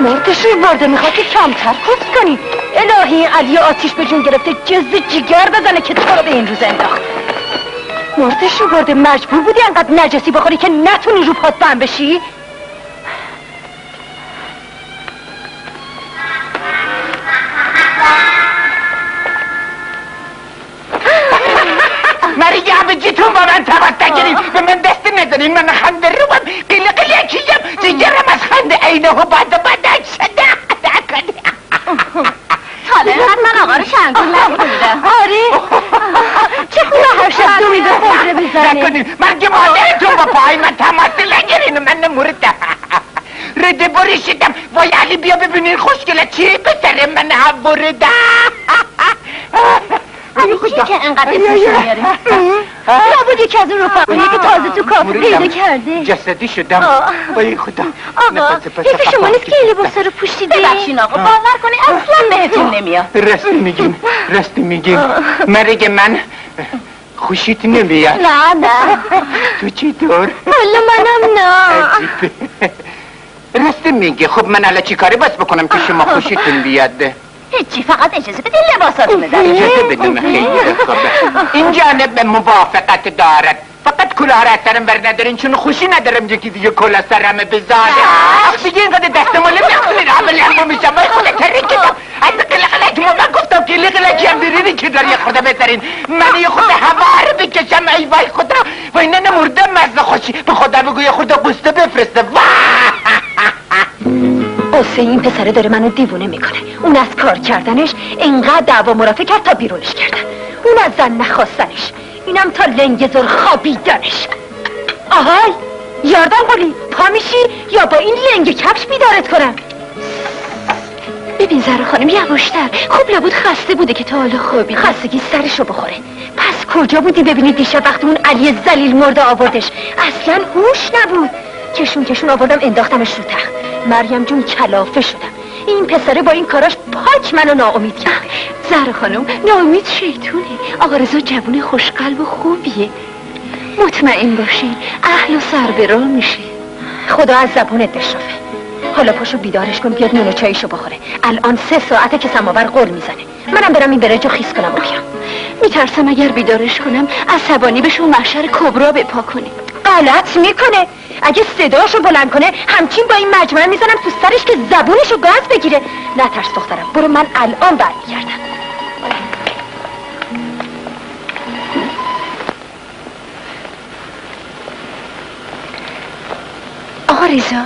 مردش روی مرده میخواد که کمتر کس کنی الهی علی آتیش به جون گرفته جز جگر بزنه که تو رو به این روز انداخت مردش روی مرده مجبور بودی انقدر نجسی بخوری که نتونی رو پات بند بشی مریه بجیتون با من تبت نگیرین به من دست نزنین من خنده رو باید قیلی قیلی کشیم جگرم از خنده اینه و بعد بدن شده حالا من آقا رو شنگون نمیدم آره چه خوبه هر شب دو میدون خود رو بزنیم نکنیم من که مادرتون با پای من تماسی نگیرین من نموردم رده برشیدم وای علی بیا ببینین خوشگله چی بسرم من هم بردم برای چی که انقدر افروشو میاره؟ لابد یکی از اون رفقاییه که تازه تو کافه پیدا کرده جسدی شدم. بایی خدا آقا، حیف شما نیست که این لباسا رو پوشیده؟ ببخشین آقا، باور کنی اصلا بهتون نمیاد. راست میگیم، راست میگیم. مرگ من خوشیت نمیاد؟ نه نه. تو چطور؟ حالا منم نه. راست میگه. خب من الان چی کاری باید بکنم که شما خوشیتون بیاد؟ هیچی، فقط اجازه بدین لباساتونو در بیارم. اجازه بدیم. خیلی خوبه. این جانب به موافقت دارد، فقط کلاه را از سرم بر ندارین چون خوشی ندارم یکی دیگه کلاه سرمه بزاره. آخ دیگه اینقدر دستماله میخونه را همه لحمو میشم. وای خدا تری کدام از قلقلک ما. من گفتم که قلقلکی هم بیرینی که داری خدا بذارین من یه خود هوا رو بکشم. ای وای خدا، وای نه نمردم مزه خوشی. به خدا بگو یه خورده قصه بفرسته. قصه این پسره داره منو دیوونه میکنه. اون از کار کردنش انقدر دعوا مرافع کرد تا بیرونش کردن. اون از زن نخواستنش، اینم تا لنگزور خوابیدنش. آهای یاردم قولی، پا میشی یا با این لنگ کفش بیدارت کنم. ببین زهرا خانم یواشتر. خوب لابود خسته بوده که تا حالا خوابید، خستگی سرشو بخوره. پس کجا بودی ببینید دیشب وقتی اون علی ذلیل مرده آوردش؟ اصلا هوش نبود. کشون کشون آوردم انداختمش رو تخت. مریم جون کلافه شدم. این پسره با این کاراش پاک منو ناامید کرد. زهرا خانم ناامید شیطونه. آقا رضا جوون خوشقلب و خوبیه، مطمئن باشین اهل و سربراه میشه. خدا از زبونت بشنفه. حالا پاشو بیدارش کن بیاد نون و چایشو بخوره. الان سه ساعته که سماور قول میزنه. منم برم این برنجو خیس کنم بخورم. میترسم اگر بیدارش کنم عصبانی بشه و محشر کبرا بپا کنه. غلط میکنه. اگه صداشو بلند کنه همچین با این مجموعه میزنم تو سرش که زبونشو گاز بگیره. نترس دخترم، برو من الان برمیگردم. آقا رضا،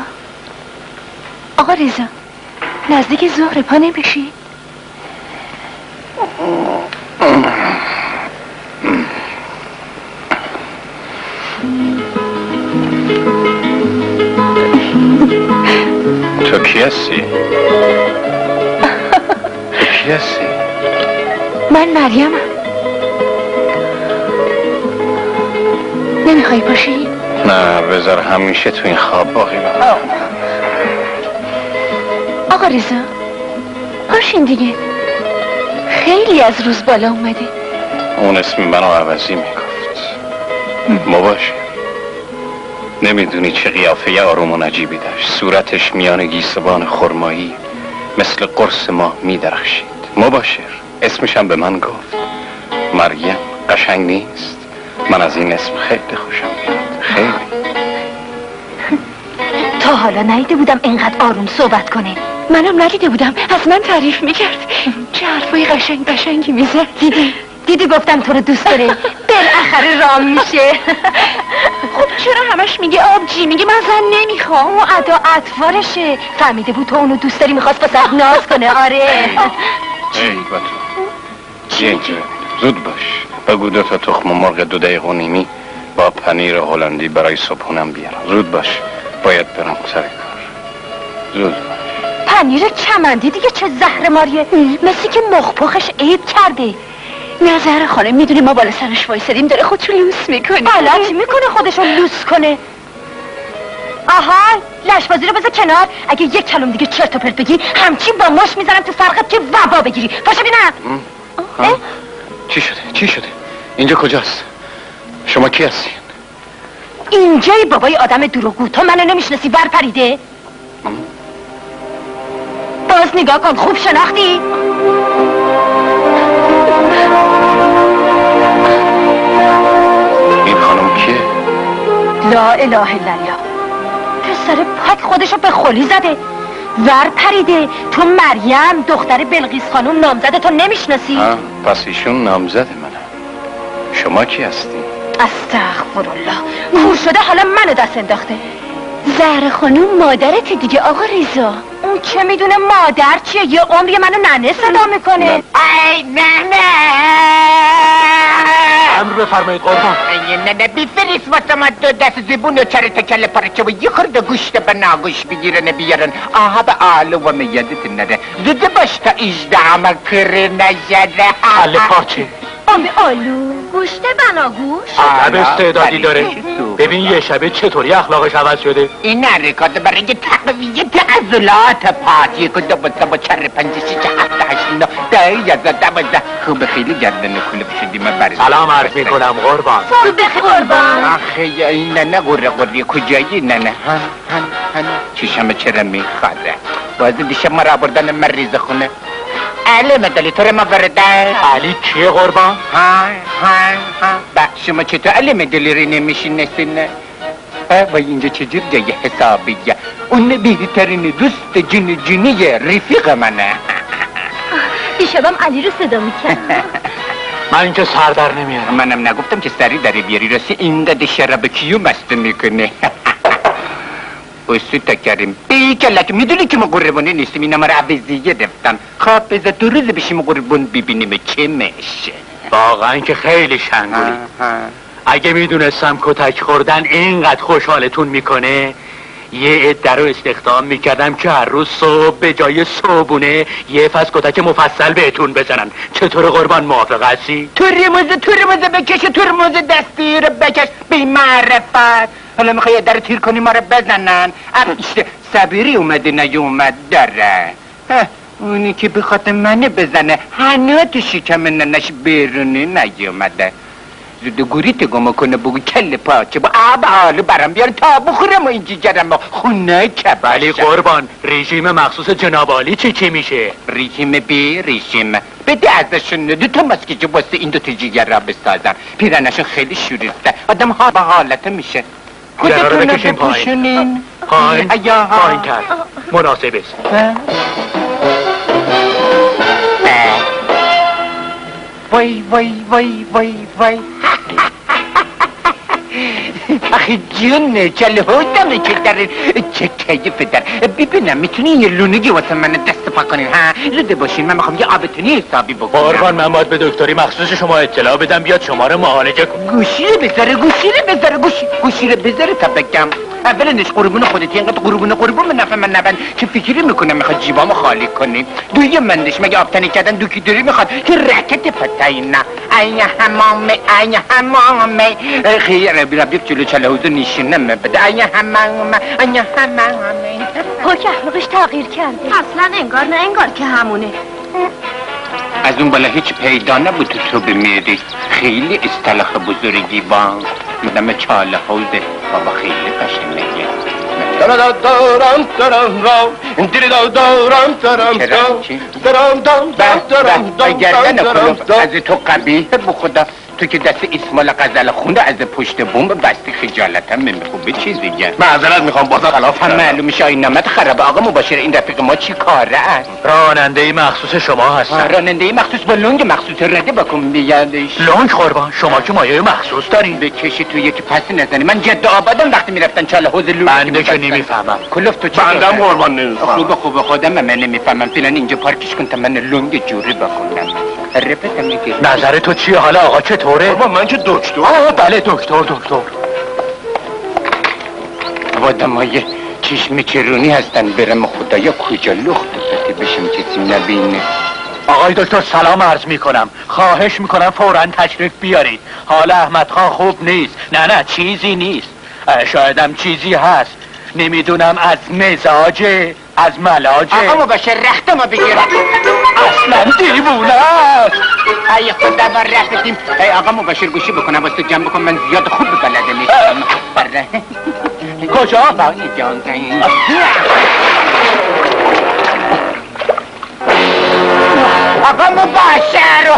آقا رضا نزدیک ظهر پا نمیشی؟ تو کی هستی؟ تو کی هستی؟ من مریمم. نمیخوای باشی؟ نه بذار همیشه تو این خواب باقی بمونم. آقا رضا پاشین دیگه، خیلی از روز بالا اومده. اون اسم منو عوضی میگفت مباشر. نمیدونی چه قیافه آروم و نجیبی داشت. صورتش میان گیسوان خرمایی مثل قرص ماه میدرخشید. مباشر اسمشم به من گفت. مریم قشنگ نیست؟ من از این اسم خیلی خوشم میاد، خیلی. تا حالا ندیده بودم اینقدر آروم صحبت کنه. منم ندیده بودم. از من تعریف میکرد. چه حرفای قشنگ قشنگی میزد. دیدی گفتم تو رو دوست داره. بالاخره رام میشه. خب چرا همش میگه آبجی؟ میگه من زن نمیخوام. اون ادا اطوارشه. فهمیده بود تو اونو دوست داری میخواست واسه ناز کنه. آره. ای بطور یه اینجا زود باش. بگو دو تا تخم مرغ دو دقیقه و نیمی با پنیر هلندی برای صبحونم بیارم. زود باش، باید برم سر کار. زود باش. پنیر کمنده دیگه، چه زهر ماریه. مثل که مخپخش عیب کرده. نه زهرا خانم میدونی ما بالا سرش وایسادیم داره خودشو لوس میکنه. غلط میکنه خودشو لوس کنه. آها لشبازی رو بذار کنار. اگه یک کلم دیگه چرت و پرت بگی همچین با مش میزنم تو فرقت که وبا بگیری. باشه بینم. چی شده؟ چی شده؟ اینجا کجاست؟ شما کی هستین؟ اینجای بابای آدم دروغگو. تو منو نمیشناسی ور پریده؟ باز نگاه کن خوب شناختی؟ لا اله الا الله. پسر پاک خودشو به خلی زده ور پریده. تو مریم دختر بلقیس خانم نامزد تو نمیشناسی؟ پس ایشون نامزد منم. شما کی هستی؟ استغفرالله، کور شده حالا منو دست انداخته. زهرا خانم مادرت دیگه آقا رضا. اون چه میدونه مادر چیه؟ یه عمری منو ننه صدا میکنه. ای ننه امر بفرمایید قربان. نه نه بفریس واسه من دو دست زبون و چره تکل پرچه و یه خورده گوشت به ناگوش بگیرن بیارن. آها به آلو و میادت نده. زده باش تا ایجده عمل کره نجده. حل پاچه. جنب آلو، گوشت بناگوش. عرب استعدادی داره. ببین یه شبه چطوری اخلاقش عوض شده. این حرکات برای تقویت عضلات پاتی که دو بطا با چر پنجشی چه هفته هشتینا ده یزا دوازده خوب خیلی گردن کلو بشدی من برزید. سلام عرض میکنم قربان. فرد قربان. آخه این ننه قره قره کجایی ننه هم هم هم چشم چرا میخواده بازه دیشه مرا آوردن من ریزه خونه. علی مدلی تو رو ما وردن. علی چیه قربان؟ ها ها ها با شما چطور علی مدلی رو نمیشین نسینه؟ و اینجا چجور جای حسابیه؟ اون بهترین دوست جن جنی رفیق منه. دیشبم علی رو صدا میکنم. من اینجا سر در نمیارم. منم نگفتم که سری داری بیاری راستی اینقدر شراب کیو مست میکنه. بسو تکریم بیکلت میدونی که ما قربانه نیستیم این امر عوضیه رفتم خواب بذار دو روز بشیم قربان ببینیم چه میشه واقعا که خیلی شنگولی اگه میدونستم کتک خوردن اینقدر خوشحالتون میکنه یه عده رو استخدام میکردم که هر روز صبح به جای صبحونه یه فصل کتک مفصل بهتون بزنن چطور قربان موافق هستی؟ تو رموزه تو رموزه بکش تو رموزه دستی رو بکش بی معرفت حالا میخوای در تیر کنی ما رو بزنن افشه صبیری اومده نیومد داره اونی که بخاطر منه بزنه هنات شکم ننش بیرونی نیومده زودگوری تگم کنه بگو کل پاچه با عب آلو برام بیار تا بخورم و این جیگرم با خونه کبشم ولی قربان رژیم مخصوص جناب عالی چی چی میشه؟ رژیم بی رژیم بده ازشون دو تا مسکیجه باسته این دو تا جیگر را بسازن پیرنشون خیلی شوریسته آدم ها با حالته میشه خودتون رو بپوشونین پایین پایین تر مناسب است وای وای وای وای وای آخه جونه چل هودمه که دارین چه کیف در ببینم میتونین یه لونگی واسه من دست پا کنین ها زوده باشین من میخوام یه آبتونی حسابی بکنم قربان من باید به دکتری مخصوص شما اطلاع بدم بیاد شما رو معالجه کن گوشی رو بذاره گوشی رو بذاره گوشی گوشی رو بذاره تا بگم اولنش قربون خودتی اینقدر قربون قربون به نفع من نبند که فکری میکنم میخواد جیبامو خالی کنی دوی مندش مگه آبتنی کردن دوکی دوری میخواد که رکت پتایی نه این حمامه این حمامه خیلی ربی ربی جلو چلهوزو نشینم بده این حمامه این حمامه پاک احمقش تغییر کرده اصلا انگار نه انگار که همونه از اون بالا هیچ پیدا نبود تو صبح میری خیلی اصطلاح بزرگی بان مدام چاله حوزه بابا خیلی قشنگه دارم دارم دارم را دیری دارم دارم دارم دارم دارم دارم از تو قبیحه بخدا تو که دست اسمال غزل خونده از پشت بمب بستی خجالتم نمیخوبه چیز دیگه معذرت میخوام بازم خلاف هم معلومه شاینامت خرابه آقا مباشر این رفیق ما چی کاره است راننده مخصوص شما هستم راننده مخصوص با لنگ مخصوص رده بکن میادش لنگ قربان شما که مایه مخصوص دارین بکشی تو یکی پس نزنی من جد آبادم وقتی میرفتن چاله حوض لولی بنده که نمیفهمم کلوف تو چی بندم قربان نمیفهمم خوب خوب خودم من نمیفهمم فعلا اینجا پارکش کن تا من لنگ جوری بکنم نظر تو چیه حالا آقا چطوره؟ بابا من که دکتر آه بله دکتر دکتر آدمای چشم چرونی هستن برم خدایا کجا لخت بسته بشم کسی نبینه آقای دکتر سلام عرض میکنم خواهش میکنم فوراً تشریف بیارید حالا احمد خان خوب نیست نه نه چیزی نیست شایدم چیزی هست نمیدونم از مزاجه از ملاجه آقا مباشر رخت ما بگیرم اصلا دیوونه است ای خود دوار رفتیم ای آقا مباشر گوشی بکنم واسه جمع بکن من زیاد خوب بلده نیستم بره کجا آقا جان آقا مباشر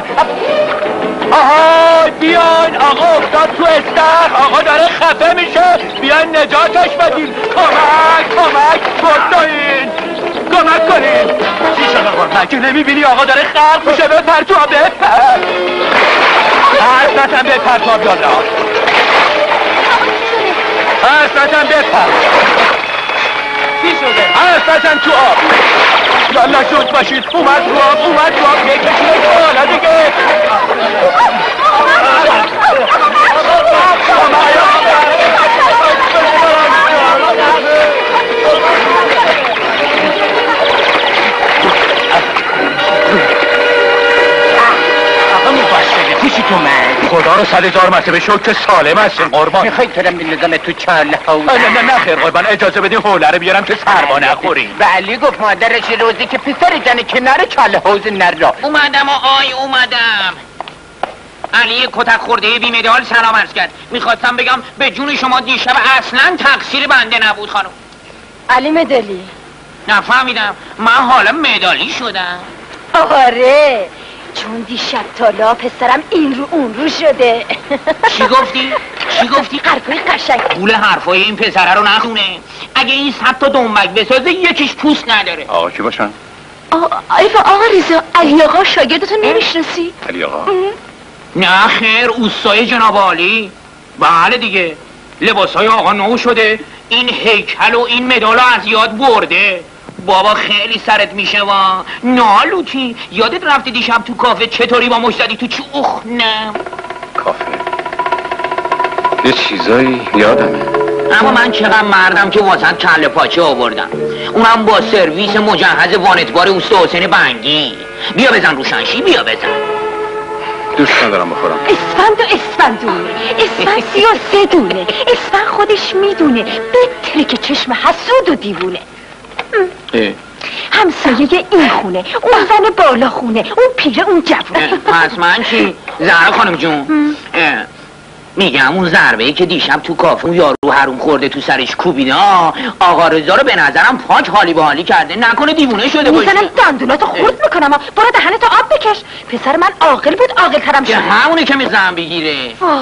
آها بیان آقا افتاد تو استخر آقا داره خفه میشه بیان نجاتش بدیم کمک کمک بردوین کمک کنین چی شد آقا مگه نمیبینی آقا داره خرق میشه بپر تو ها بپر حسنتم بپر ما بیان را حسنتم بپر چی شده؟ حسنتم تو آب یالا شد باشید اومد رو آب اومد رو آب یکی شده که حالا دیگه تو خدا رو صد هزار مرتبه شکر که سالم هستین قربان. میخوای تو رو میندازم تو چاله ها؟ نه نه نه خیر قربان، اجازه بدین حوله رو بیارم که سرما نخورین. ولی گفت مادرش روزی که پسر جنه کنار چاله حوض نرا. اومدم آی اومدم. علی کتک خورده بی مدال سلام عرض کرد. میخواستم بگم به جون شما دیشب اصلا تقصیر بنده نبود خانم. علی مدالی؟ نفهمیدم، من حالا مدالی شدم. آره چون دیشب تالا پسرم این رو اون رو شده. چی گفتی؟ چی گفتی؟ حرفای قشنگ. قول حرفای این پسره رو نخونه. اگه این صد تا دنبک بسازه یکیش پوست نداره. آقا کی باشن؟ آقا آقا رضا، علی آقا شاگردتو نمیشناسی؟ علی آقا؟ نه خیر، اوستای جناب عالی. بله دیگه، لباسای آقا نو شده، این هیکل و این مدالو از یاد برده. بابا خیلی سرت میشه وا نالوتی. یادت رفته دیشب تو کافه چطوری با مشتدی تو چی اخ نه کافه یه چیزایی یادمه، اما من چقدر مردم که واسه کله پاچه آوردم، اونم با سرویس مجهز وانتبار اوستا حسین بنگی. بیا بزن روشنشی، بیا بزن. دوست ندارم بخورم. اسفند و اسفندونه، اسفند سی و سه دونه، اسفند خودش میدونه بهتره که چشم حسود و دیوونه. همسایه این خونه، اون زن بالا خونه، اون پیره اون جوونه. پس من چی؟ زهرا خانم جون میگم اون ضربه ای که دیشب تو کافه یارو حروم خورده تو سرش کوبینا، آقا رضا رو به نظرم پاک حالی به حالی کرده، نکنه دیوونه شده باشه. میزنم دندوناتو خورد میکنم. برو دهنتو آب بکش. پسر من عاقل بود، عاقل ترم شد. همونه که میزن بگیره. آه.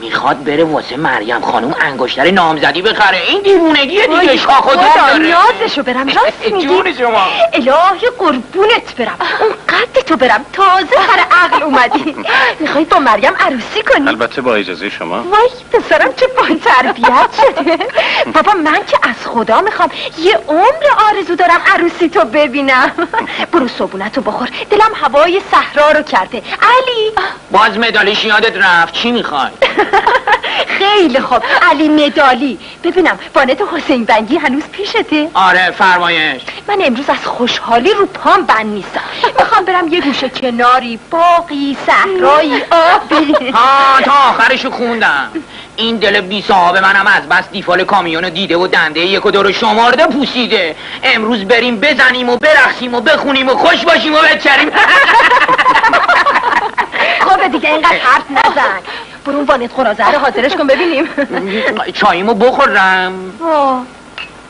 میخواد بره واسه مریم خانوم انگشتر نامزدی بخره. این دیوونگیه دیگه، شاخو داره. نیازشو برم، راست میگی. جون شما. الهی قربونت برم، اون قد تو برم، تازه سر عقل اومدی. میخوای با مریم عروسی کنی؟ البته با اجازه شما. وای پسرم چه باتربیت شده. بابا من که از خدا میخوام یه عمر آرزو دارم عروسی تو ببینم. برو صبونتو بخور، دلم هوای صحرا رو کرده. علی باز مدالیش یادت رفت، چی میخوای؟ خیلی خوب، علی مدالی. ببینم وانت حسین بنگی هنوز پیشته؟ آره فرمایش. من امروز از خوشحالی رو پام بند نیستم، میخوام برم یه گوشه کناری، باقی، صحرایی، آبی. ها تا آخرشو خوندم. این دل بی صاحب منم از بس دیفال کامیونو دیده و دنده یک و دو رو شمارده پوسیده. امروز بریم بزنیم و برقصیم و بخونیم و خوش باشیم و بچریم. خوبه دیگه اینقدر حرف نزن، برون وانت خورازه رو حاضرش کن ببینیم. چاییمو بخورم.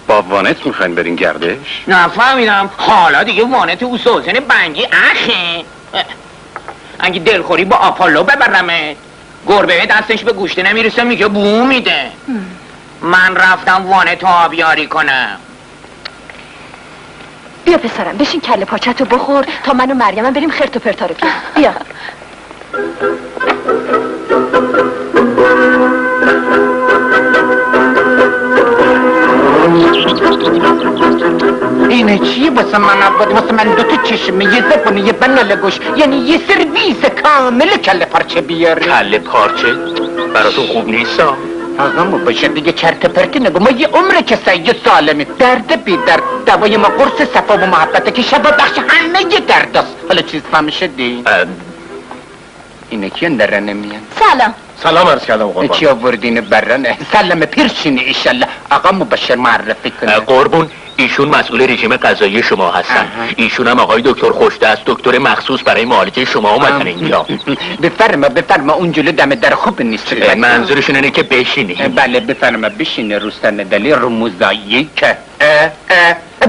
با وانت میخواین برین گردش؟ نه فهمیدم، حالا دیگه وانت او سوزن بنگی اخه. اگه دلخوری با آپالو ببرمه، گربه دستش به گوشته نمیرسه میگه بو میده. من رفتم وانت آبیاری کنم. بیا پسرم بشین کله پاچتو بخور تا من و مریمم بریم خرت و پرتا رو بیاریم. بیا. اینه چیه واسه من عباد؟ واسه من دوتا چشمه، یه زبونه، یه بنال گوش، یعنی یه سرویس کامل کله پارچه بیاری. کله پارچه؟ براتون خوب نیست ها؟ آقا ما باشم دیگه، چرت پرتی نگو. ما یه عمره که سید سالمیم، درد بی درد. دوای ما قرص صفا و محبته که شفا بخش همه یه درداست. حالا چیز فهم شدی؟ اینه که اندره نمیان. سلام سلام عرض کردم قربان. چی آوردین برنه؟ سلام پیرشینه ایشالله. آقا مبشر معرفی کنه. قربون ایشون مسئول رژیم غذایی شما هستن. ایشون هم آقای دکتر خوشدست، دکتر مخصوص برای معالجه شما اومدن اینجا. بفرما بفرما، اون جلو دم در خوب نیست. منظورشون اینه که بشینی؟ بله بفرما بشین. روستن دلی رو موزاییک.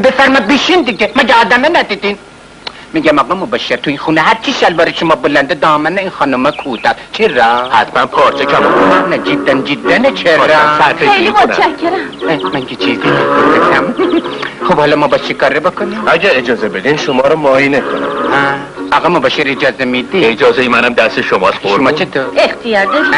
بفرما بشین دیگه، مگه آدمه ندیدین؟ میگم آقا مبشر تو این خونه هرچی شلوار شما بلنده دامن این خانمه کوتاه. چرا؟ حتما پارچه کم آقا. نه جیدن جیدن چرا؟ خیلی متشکرم. من که چیزی نگفتم. خب حالا ما با چیکاره بکنیم؟ اگه اجازه بدین شما رو معاینه کنم. آقا مبشر اجازه میدی؟ اجازه ای منم دست شماست قربون. شما چطور؟ اختیار دارید.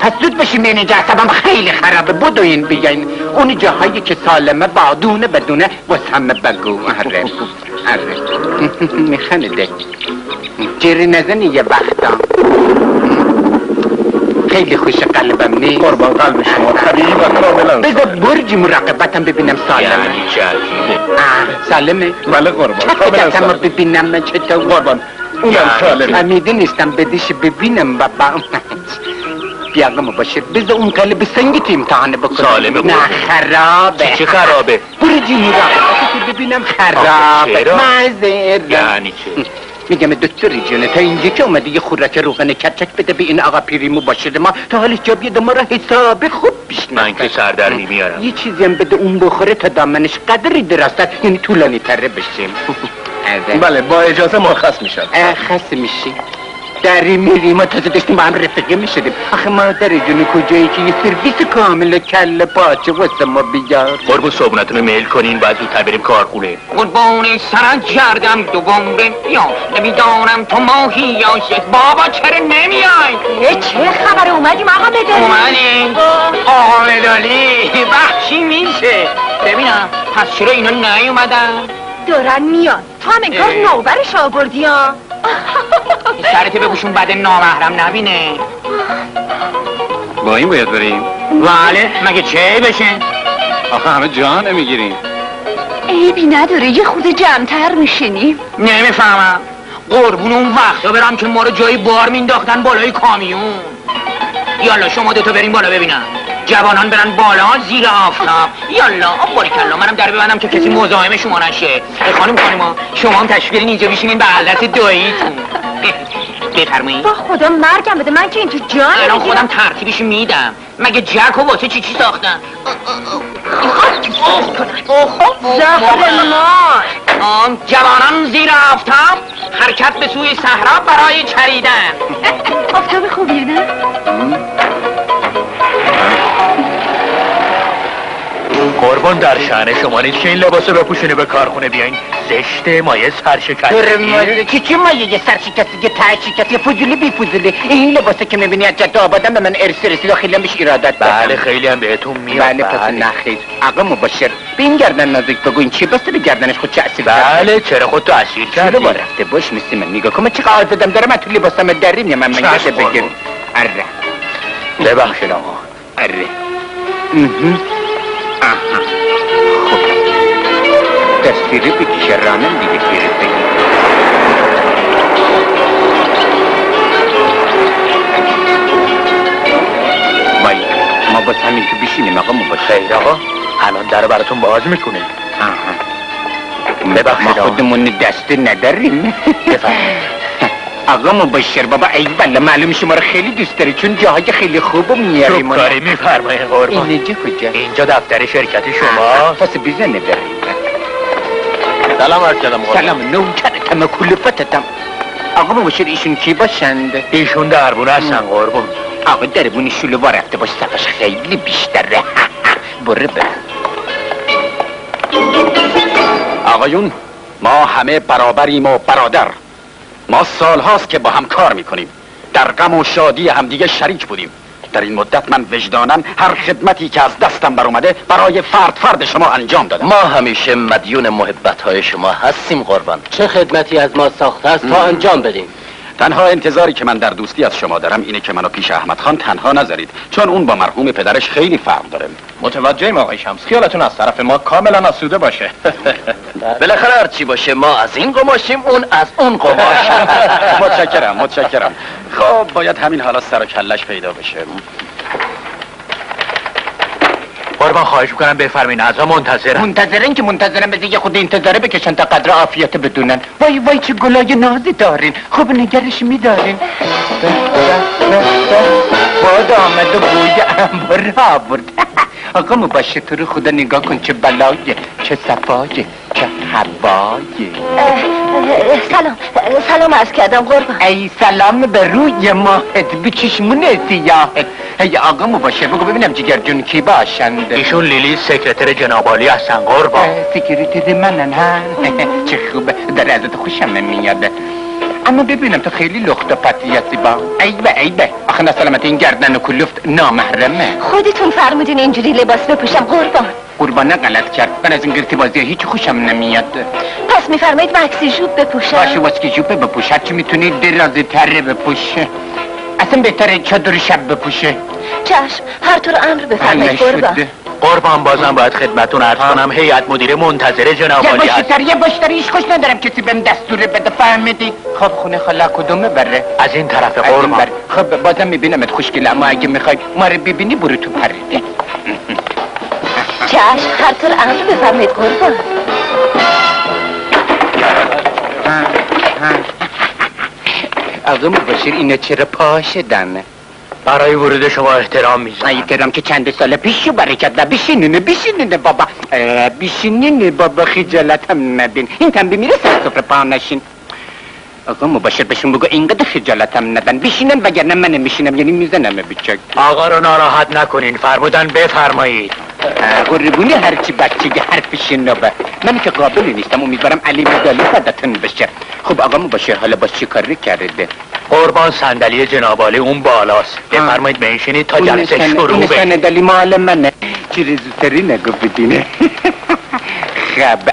پس زود بشین، من اینجا عصبم خیلی خرابه. بدوین بیاین اون جاهایی که سالمه بادونه بدونه واسه همه بگو. آره آره میخنده جری نزنی یه وقتا. خیلی خوش قلبم نی؟ قربان قلب شما طبیعی و کاملا. بذار برج مراقبتم ببینم سالمه. سالمه؟ بله قربان کاملا سالمه. ببینم من چطور قربان اونم طالب امیده نیستم بدش ببینم بابا. بیاقه مباشر بذار اون طالب سنگیت امتحانه بکنم. ظالمه بود. نه خرابه. چه خرابه؟ برو جیهی را ببینم خرابه مزه. یعنی چه؟ میگم دکتر ریجانه تا اینجا که اومده یه خورک روغن کچک بده به این آقا پیری مباشر ما تا حالش جا بیاد ما را حساب خوب بشنم. من که سردر نمیارم. یه چیزی هم بده اون بخوره تا دامنش قدری درستد یعنی طولانی تره بشیم. بله با اجازه مرخص میشم. خص میشی داری میری ما تازه داشتیم با هم رفقه میشدیم. آخه مادر جونی کجایی که یه سرویس کامل کل پاچه واسه ما بیار. قربون صبونتون رو میل کنین باید زودتر بریم کارخونه. قربون سرت کردم دوباره یا نمیدانم تو ماهی یا شد. بابا چرا نمیای؟ چه خبر اومدیم آقا مدالی؟ اومدیم آقا مدالی بخشی میشه. ببینم پس چرا اینا نیومدن؟ دارن میان تو هم انگار نوبرش آوردی ها. سرته بگوشون بعد نامحرم نبینه. با این باید بریم؟ بله مگه چه بشه؟ آخه همه جا نمیگیریم. عیبی نداره یه خود جمعتر میشینیم. نمیفهمم قربون اون وقتا برم که ما رو جایی بار مینداختن بالای کامیون. یالا شما دوتا بریم بالا ببینم جوانان برن بالا زیر آفتاب. یالا باریکلا منم در ببندم که کسی مزاحم شما نشه. خانم خانما شما هم تشویق اینجا بشینین به علت داییتون. بفرمایید. با خدا مرگم بده من که این تو جا الان خودم ترتیبش میدم. مگه جک و واسه چی چی ساختن؟ زهر ما جوانان زیر آفتاب حرکت به سوی صحرا برای چریدن. آفتاب خوبیه نه؟ قربان در شأن شما نیست که این لباسو بپوشونه به کارخونه بیاین. زشته مایه سرشکستی. چی چی مایه سرشکستی که ترشکستی فضولی بی فضولی. این لباسه که میبینی از جد آبادم به من ارسی رسید و خیلی هم بهش ارادت دادم. بله خیلی هم بهتون میاد. بله پس نخیر آقا مباشر به این گردن نازک بگو این چی بسته به گردنش خود چه اسیر کرد. بله چرا خودتو اسیر کردی؟ چرا رفته باش مثل من نگاه کن من چه قاعد دادم دارم من تو لباسم دریم یا من من یاد بگیرم. آره ببخشید آقا. آره خب دستیره بکیشه رانم دیگه گیره بگیم. بایی ما باز همین که بشینیم آقا مباشر. خیلی آقا الان در براتون باز میکنیم. ما خودمون دسته نداریم. بفرمایید آقا مباشر. بابا ای بله معلوم شما رو خیلی دوست داره چون جاهای خیلی خوب میاریم. شکاری میفرمایید قربان. اینجا کجا؟ اینجا دفتر شرکت شما. پس بیزن نداریم. سلام عرض کردم قربان. سلام نوکرتم کلفتتم. آقا مباشر ایشون کی باشند؟ ایشون دربونه هستن قربان. آقا دربونه شلوار رفته باش سقش خیلی بیشتره. بره بره آقایون ما همه برابریم و برادر. ما سال هاست که با هم کار میکنیم. در غم و شادی همدیگه شریک بودیم. در این مدت من وجداناً هر خدمتی که از دستم بر اومده برای فرد فرد شما انجام دادم. ما همیشه مدیون محبت های شما هستیم قربان. چه خدمتی از ما ساخته است تا انجام بدیم؟ تنها انتظاری که من در دوستی از شما دارم اینه که منو پیش احمد خان تنها نذارید چون اون با مرحوم پدرش خیلی فرق داره. متوجهم آقای شمس. خیالتون از طرف ما کاملا آسوده باشه. بالاخره هر چی باشه ما از این قماشیم اون از اون قماش. متشکرم متشکرم. خب باید همین حالا سر و کلش پیدا بشه. قربان خواهش میکنم بفرمین از ها منتظرم. منتظرن که منتظرن بزید یه خود انتظاره بکشن تا قدر عافیت بدونن. وای وای چه گلای نازی دارین. خب نگرش میدارین. باد آمد و بوی انبار آورد. آقا مباشر تو رو خدا نگاه کن چه بلایه چه صفایه چه هوایه. سلام سلام عرض کردم قربان. ای سلام به روی ماهت به چشمون سیاهت. ای آقا مباشر بگو ببینم جگر جون کی باشند؟ ایشون لیلی سکرتر جناب عالی هستن قربان. سکرتر منن ها. چه خوبه در ازت خوشم میاد. اما ببینم تو خیلی لخت و پتی هستی. با عیبه عیبه آخه نسلامت این گردن و کلفت نامحرمه. خودتون فرمودین اینجوری لباس بپوشم قربان. قربان نه غلط کرد من از این گرتی بازی هیچ خوشم نمیاد. پس میفرمایید واکسی جوب بپوشم؟ باشه واکسی جوب بپوش هرچی میتونی درازه تره بپوشه. اصلا بهتره چادر شب بپوشه. چشم هر طور امر بفرمایید قربان. قربان بازم باید خدمتون عرض کنم هیئت مدیره منتظر جناب عالی است. یه باشتریش خوش ندارم کسی بهم دستور بده فهمیدی؟ خب خونه خاله کدومه بره؟ از این طرف قربان. خب بازم میبینمت خوشگل، اما اگه میخوای ما رو ببینی برو تو پرده. چشم خاطر عرض بفرمایید قربان. آقا مبشر اینا چرا پاشدن؟ برای ورود شما احترام میزنم. احترام که چند سال پیش برکت نه. بشینینه بشینینه بابا، بشینینه بابا، خجالت هم ندین. این تنبیه میره سر سفره پا نشین. آقا مبشر بهشون بگو اینقدر خجالت هم ندن بشینن، وگرنه من نمیشینم یعنی میزنم بچک. آقا رو ناراحت نکنین، فرمودن بفرمایید. قربونی هرچی بچگی حرفش نبه، من که قابل نیستم، امیدوارم علی مدالی فداتون بشه. خب آقا مبشر حالا باز چی کاری کرده؟ قربان صندلی جناب عالی اون بالاست، بفرمایید بنشینید تا جلسه شروع بشه. اون صندلی مال منه، چیزی زودتری نگفتینه. خب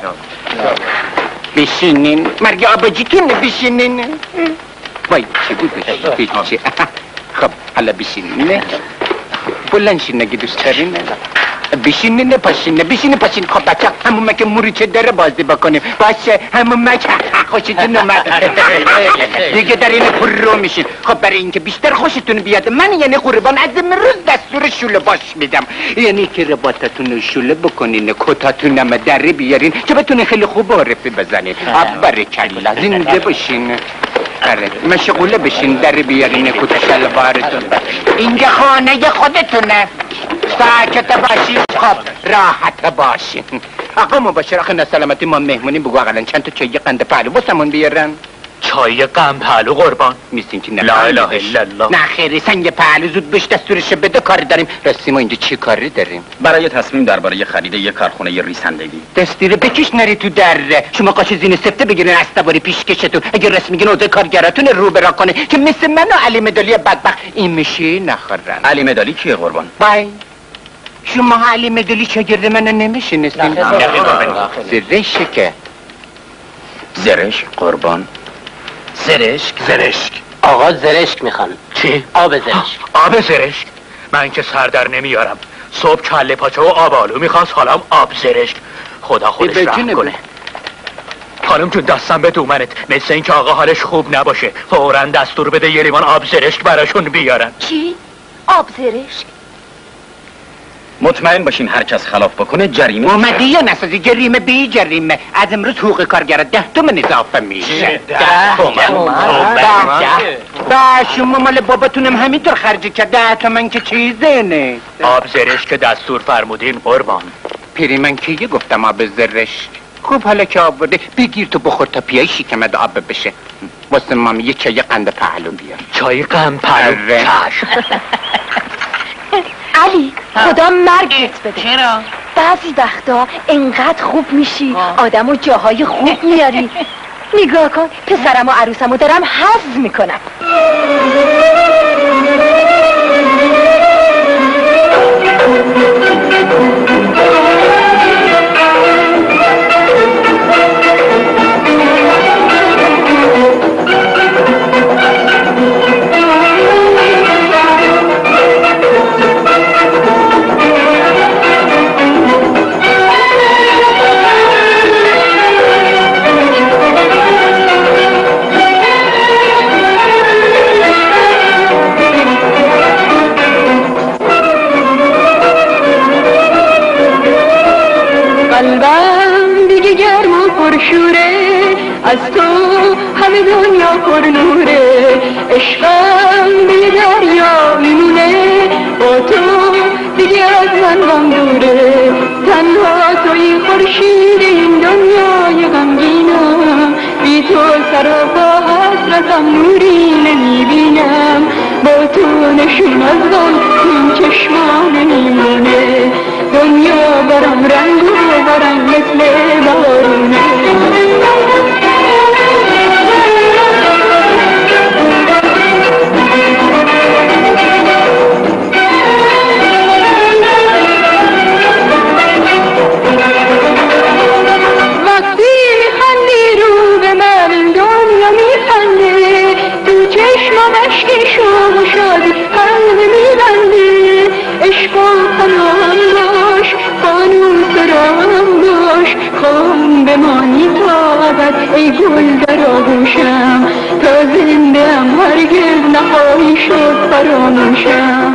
بشینین مرگ آباجیتون، بشینین. وای چی بود بشینین. خب حالا بشینین بلنشین نگه دوست دارین. بشینین پاشین بشینین پاشین. خب بچه همون مکه موریچه داره بازی بکنیم باشه؟ همون مکه خوشتون اومد دیگه در این پر رو میشین. خب برای اینکه بیشتر خوشتون بیاد من یعنی قربان از امروز دستور شوله باش میدم، یعنی که رباتتون شوله بکنین، کتاتون هم دره بیارین که بتونه خیلی خوب عرفی بزنین. آبر کلا زنده باشین، مشغوله بشین، در بیارین کت شلوارتون. اینجا خانه خودتونه، ساکت باشین، خب راحت باشین. آقا مباشر آخه نسلامتی ما مهمونیم، بگو اقلا چند تا چای قند پهلو بسمون بیارن. چای قند پهلو قربان میستین که نه؟ لا اله الا الله. نه خیری سنگ پهلو زود بش دستورش بده، کاری داریم. راستی ما اینجا چی کاری داریم؟ برای تصمیم درباره خرید یک کارخونه ی ریسندگی. دستیره بکش نری تو دره، شما قاش زین سفته بگیرین از تباری پیشکشتون، اگه راست میگین اوضاع کارگراتون رو برا کنه که مثل من و علی مدالی بدبخت این میشی نخورن. علی مدالی کیه قربان؟ بای شما علی مدالی شاگرد منو نمیشناسین؟ زرشک که زرشک قربان، زرشک زرشک آقا، زرشک میخوان. چی؟ آب زرشک. آب زرشک من که سر در نمیارم، صبح کله پاچه و آب آلو میخواست، حالا آب زرشک. خدا خودش رحم کنه. خانم جون دستم به دومنت، مثل اینکه آقا حالش خوب نباشه، فوراً دستور بده یه لیوان آب زرشک براشون بیارن. چی؟ آب زرشک؟ مطمئن باشین هر کس خلاف بکنه جریمه اومدی یا نسازی، جریمه بی جریمه. از امروز حقوق کارگرا ده تومن اضافه میشه. ده تومن؟ با شما مال باباتونم همینطور خرج کرد. ده تومن که چیزه نیست. آب زرشک که دستور فرمودین قربان. پیری من کیه گفتم آب زرشک؟ خوب حالا که آب برده بگیر تو بخور تا پیای شکمت آب بشه. واسه مام یه چای قند پهلو بیار. چای قند پهلو؟ علی خدا مرگت بده. چرا؟ بعضی وقتا انقدر خوب میشی آدم و جاهای خوب میاری. نگاه کن پسرم و عروسم و دارم حظ میکنم. قلبم دیگه گرم و پرشوره، از تو همه دنیا پر نوره. عشقم دیگه دریا میمونه، با تو دیگه از من غم دوره. تنها توی خورشید این دنیای غمگینم، بی تو سر و پا حسرتم نوری نمیبینم. با تو نشون از غم این چشمان میمونه، دنیا برام رنگ و برام مثل بارونه. وقتی میخندی رو به من دنیا میخنده، تو چشمم اشکی شو و شادی قلب میبنده. عشق و تنها هم باش بمانی تا ابد ای گل در آغوشم، تا زنده ام هرگز نخواهی شد فراموشم.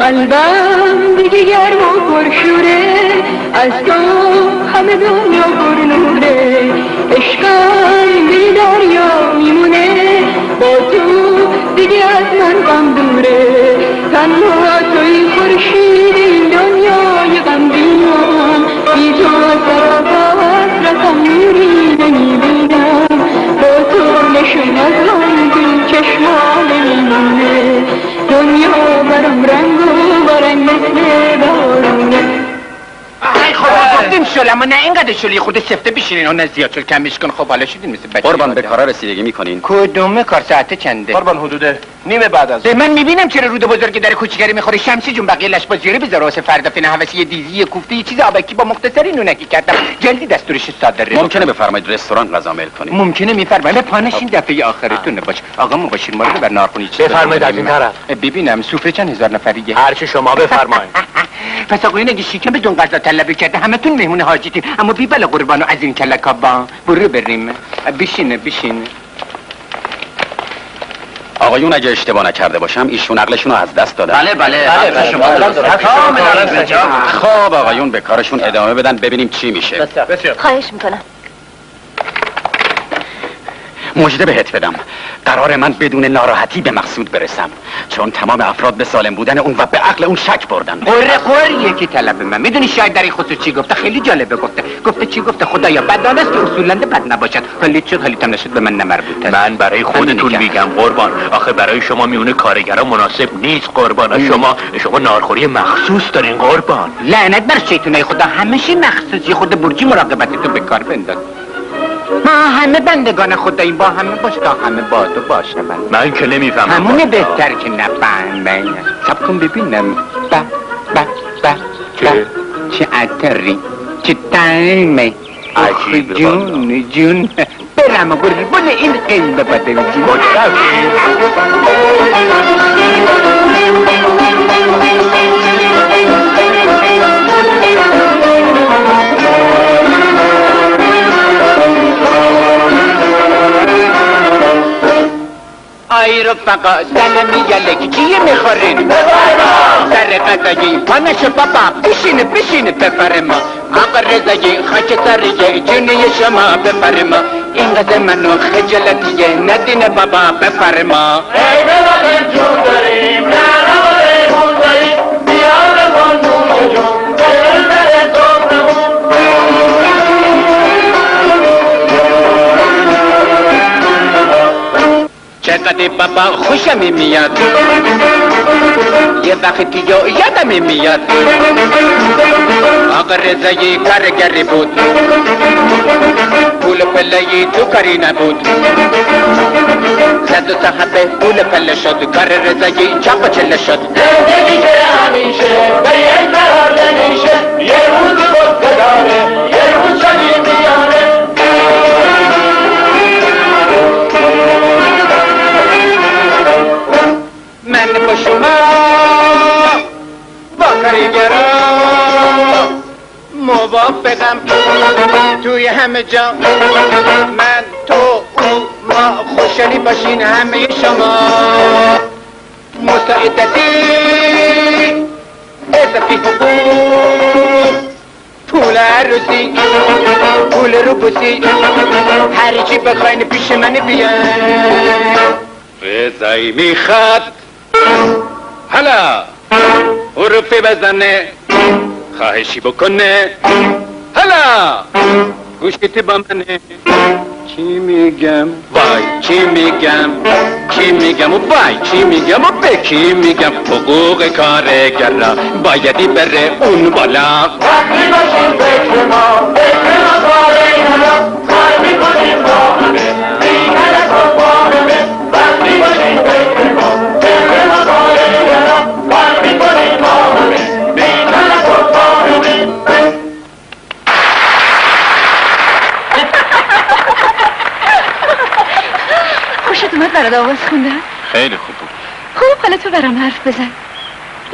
قلبم دیگه گرم و پرشوره، از تو همه دنیا پرنوره. عشقم بی دریا میمونه، با تو دیگه از من غم دوره. تنها توی خورشید این دنیای غمگینم، بی تو از سراپا حسرتم نوری نمیبینم. با تو نشون از آن دل چشمام نمیمونه، دنیا برام رنگ شل. اما نه اینقدر شلی، خود سفته بشینین، اون زیاد شل کمش کن. خب حالا شدین مثل بچه. قربان به کارا رسیدگی میکنین؟ کدومه کار؟ ساعته چنده قربان؟ حدود نیمه بعد از. به من میبینم چرا رود بزرگ در کوچگری میخوره. شمسی جون بقیه لشبازیره بذار واسه فردا. فن حوسی دیزی کوفته یه چیز آبکی با مختصری نونکی کردم. جلدی دستورش ساده ره. ممکنه بفرمایید رستوران غذا میل کنید؟ ممکنه میفرمایید. پانش این دفعه آخرتون نباشه. آقا مباشر ما رو بر نارخونی چیز بفرمایید. از این طرف ببینم سفره چند هزار نفریه؟ هر چه شما بفرمایید. پس آقایون اگه شیکم بدون غذا طلبه کرده همتون مهمون حاجیتین. اما بی بلا قربانو از این کلک آبا برو بریم. بشین بشین. آقایون اگه اشتباه نکرده باشم ایشون عقلشون رو از دست دادن. بله بله بله بله. خب آقایون به کارشون ادامه بدن ببینیم چی میشه. خواهش میکنم. مژده بهت بدم، قرار من بدون ناراحتی به مقصود برسم، چون تمام افراد به سالم بودن اون و به عقل اون شک بردن. قره قره یکی طلب من. میدونی شاید در این خصوص چی گفته؟ خیلی جالبه. گفته گفته چی گفته؟ خدایا بدانست که اصولنده بد نباشد، حالیت شد حالیتم نشد به من نمربوطه. من برای خودتون میگم قربان، آخه برای شما میونه کارگرا مناسب نیست قربان. شما شما نارخوری مخصوص دارین قربان. لعنت بر شیطونای خدا، همشی مخصوصی. خود برجی مراقبتتو به کار بنداز. ما همه بندگان خدایی، با همه باش تا همه با تو باشه. من من که نمیفهمم. همونه بهتر که نفهمم. سب کن ببینم. با با با چه؟ چه عطری چه طعمه. عجیب جون جون برم و قربون این قلبه بده جون. ای رفقا سلمی یلکی کیه میخورین؟ بفرما سر قضایی پانشو بابا. بشینه بشینه بفرما. آقا رضایی خاک سریه جونی شما بفرما. این قضا منو خجلتیه ندینه بابا بفرما. ای بابا جون داریم نرماله خون داریم بیاره کن جون جون. چقدر بابا خوشم میاد، یه وقتی یا یادم میاد. آقا رضایی کارگری بود، پول پلهی تو کاری نبود. زد و صحبه پول پله شد، کار رضایی چاپ چله شد. زندگی که همیشه به یک قرار نمیشه، یه روز بود گداره یه روز شدی میانه. من با شما با کارگرا موافقم توی همه جا. من تو او ما خوشحالی باشین همه شما. مساعدتی اضافی حقوق، پول عروسی، پول روبوسی، هرچی بخواین پیش من بیان. رضایی میخواد حالا حرفی بزنه، خواهشی بکنه، حالا گوشتی با منه. چی میگم وای چی میگم چی میگم و وای چی میگم و به کی میگم حقوق کارگرا بایدی بره اون بالا حقی باشیم فکر ما فکر ما کار اینها کار میکنیم با همه دیگر نکن با همه وقتی باشیم فکر ما فکر ما کار اینها کار میکنیم با همه دیگر نکن با همه. خوشت اومد برات آواز خوندم؟ خیلی خوب بود. خوب حالا تو برام حرف بزن.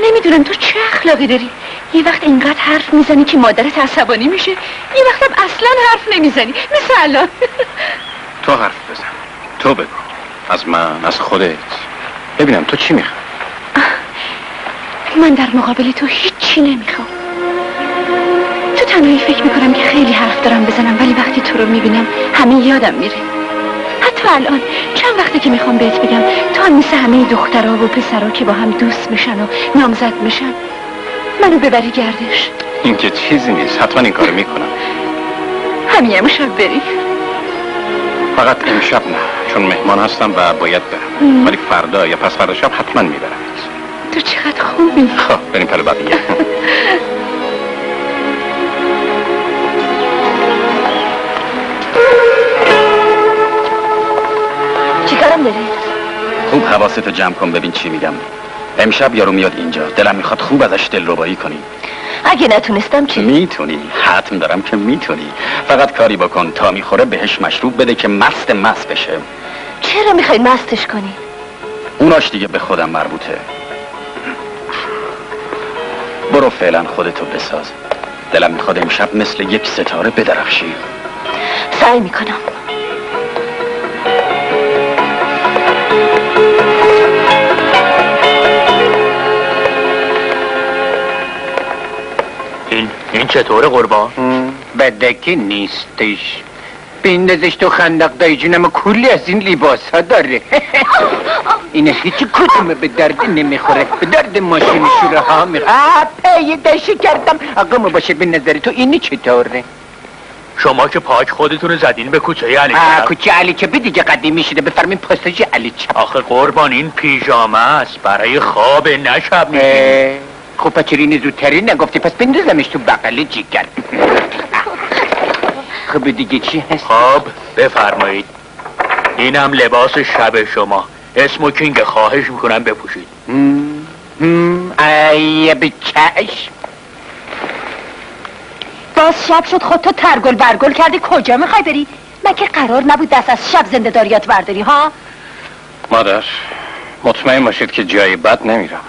نمیدونم تو چه اخلاقی داری. یه وقت اینقدر حرف میزنی که مادرت عصبانی میشه، یه وقتم اصلا حرف نمیزنی مثل الان. تو حرف بزن، تو بگو، از من، از خودت، ببینم تو چی میخوای. من در مقابل تو هیچی نمیخوام. تو تنهایی فکر میکنم که خیلی حرف دارم بزنم، ولی وقتی تو رو میبینم همین یادم میره. حتی الان چند وقته که میخوام بهت بگم تو هم مثل همه دخترها و پسرها که با هم دوست میشن و نامزد میشن منو ببری گردش. این که چیزی نیست، حتما این کارو میکنم. همین امشب بری؟ فقط امشب نه، چون مهمان هستم و باید برم، ولی فردا یا پس فردا شب حتما میبرم. تو چقدر خوبی. خب بریم پلو بقیه. خوب حواستو جمع کن ببین چی میگم. امشب یارو میاد اینجا، دلم میخواد خوب ازش دلربایی کنی. اگه نتونستم چی؟ میتونی، حتم دارم که میتونی. فقط کاری بکن تا میخوره بهش مشروب بده که مست مست بشه. چرا میخوای مستش کنی؟ اوناش دیگه به خودم مربوطه. برو فعلا خودتو بساز، دلم میخواد امشب مثل یک ستاره بدرخشی. سعی میکنم. این چطوره قربان؟ بدکی نیستش، بیندازش تو خندق دایی جونم، کلی از این لباس ها داره. اینه هیچی کدومه به درد نمیخوره، به درد ماشین شوره ها میخوره. آه پیداشو کردم. آقا مباشر به نظر تو اینی چطوره؟ شما که پاک خودتون زدین به کوچه علیچه. آه کوچه علیچه به دیگه قدیمی شده، بفرمین پاساژ علیچه. آخه قربان این پیژامه است برای خواب، نه شب میبینی. خب پچرین زودتری نگفتی، پس بندازمش تو بغل جیگر. خب دیگه چی هست؟ خب بفرمایید، اینم لباس شب شما، اسموکینگ، خواهش میکنم بپوشید. ای به چشم. باز شب شد، خودتو ترگل برگل کردی. کجا میخوای بری؟ من که قرار نبود دست از شب زنده داریات برداری ها. مادر مطمئن باشید که جای بد نمیرم.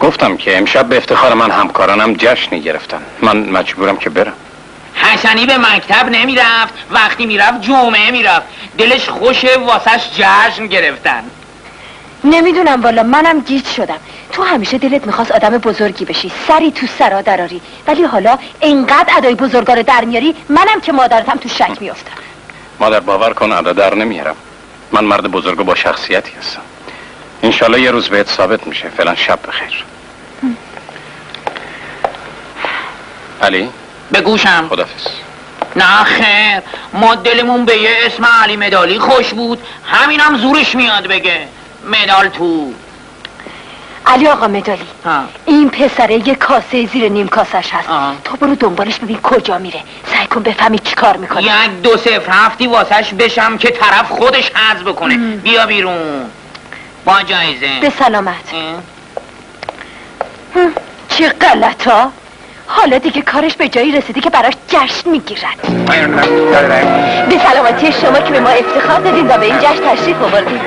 گفتم که امشب به افتخار من همکارانم جشنی گرفتن، من مجبورم که برم. حسنی به مکتب نمیرفت، وقتی میرفت جمعه میرفت، دلش خوشه واسش جشن گرفتن. نمیدونم والا، منم گیج شدم. تو همیشه دلت میخواست آدم بزرگی بشی، سری تو سرا دراری، ولی حالا انقدر ادای بزرگا رو در میاری، منم که مادرتم تو شک میافتم. مادر باور کن ادا در نمیارم، من مرد بزرگ با شخصیتی هستم. انشالله یه روز بهت ثابت میشه. فعلا شب بخیر. علی بگوشم. خدافظ. نه خیر، ما دلمون به یه اسم علی مدالی خوش بود، همینم زورش میاد بگه مدال تو. علی آقا مدالی ها. این پسره یه کاسه زیر نیم کاسش هست. آه. تو برو دنبالش ببین کجا میره، سعی کن بفهمی چی کار میکنه. یک دو صفر هفتی واسش بشم که طرف خودش حظ بکنه. ام. بیا بیرون با جایزه. به سلامت. چه غلط ها، حالا دیگه کارش به جایی رسیدی که براش جشن میگیرن. به سلامتی شما که به ما افتخار دادین و به این جشن تشریف آوردین.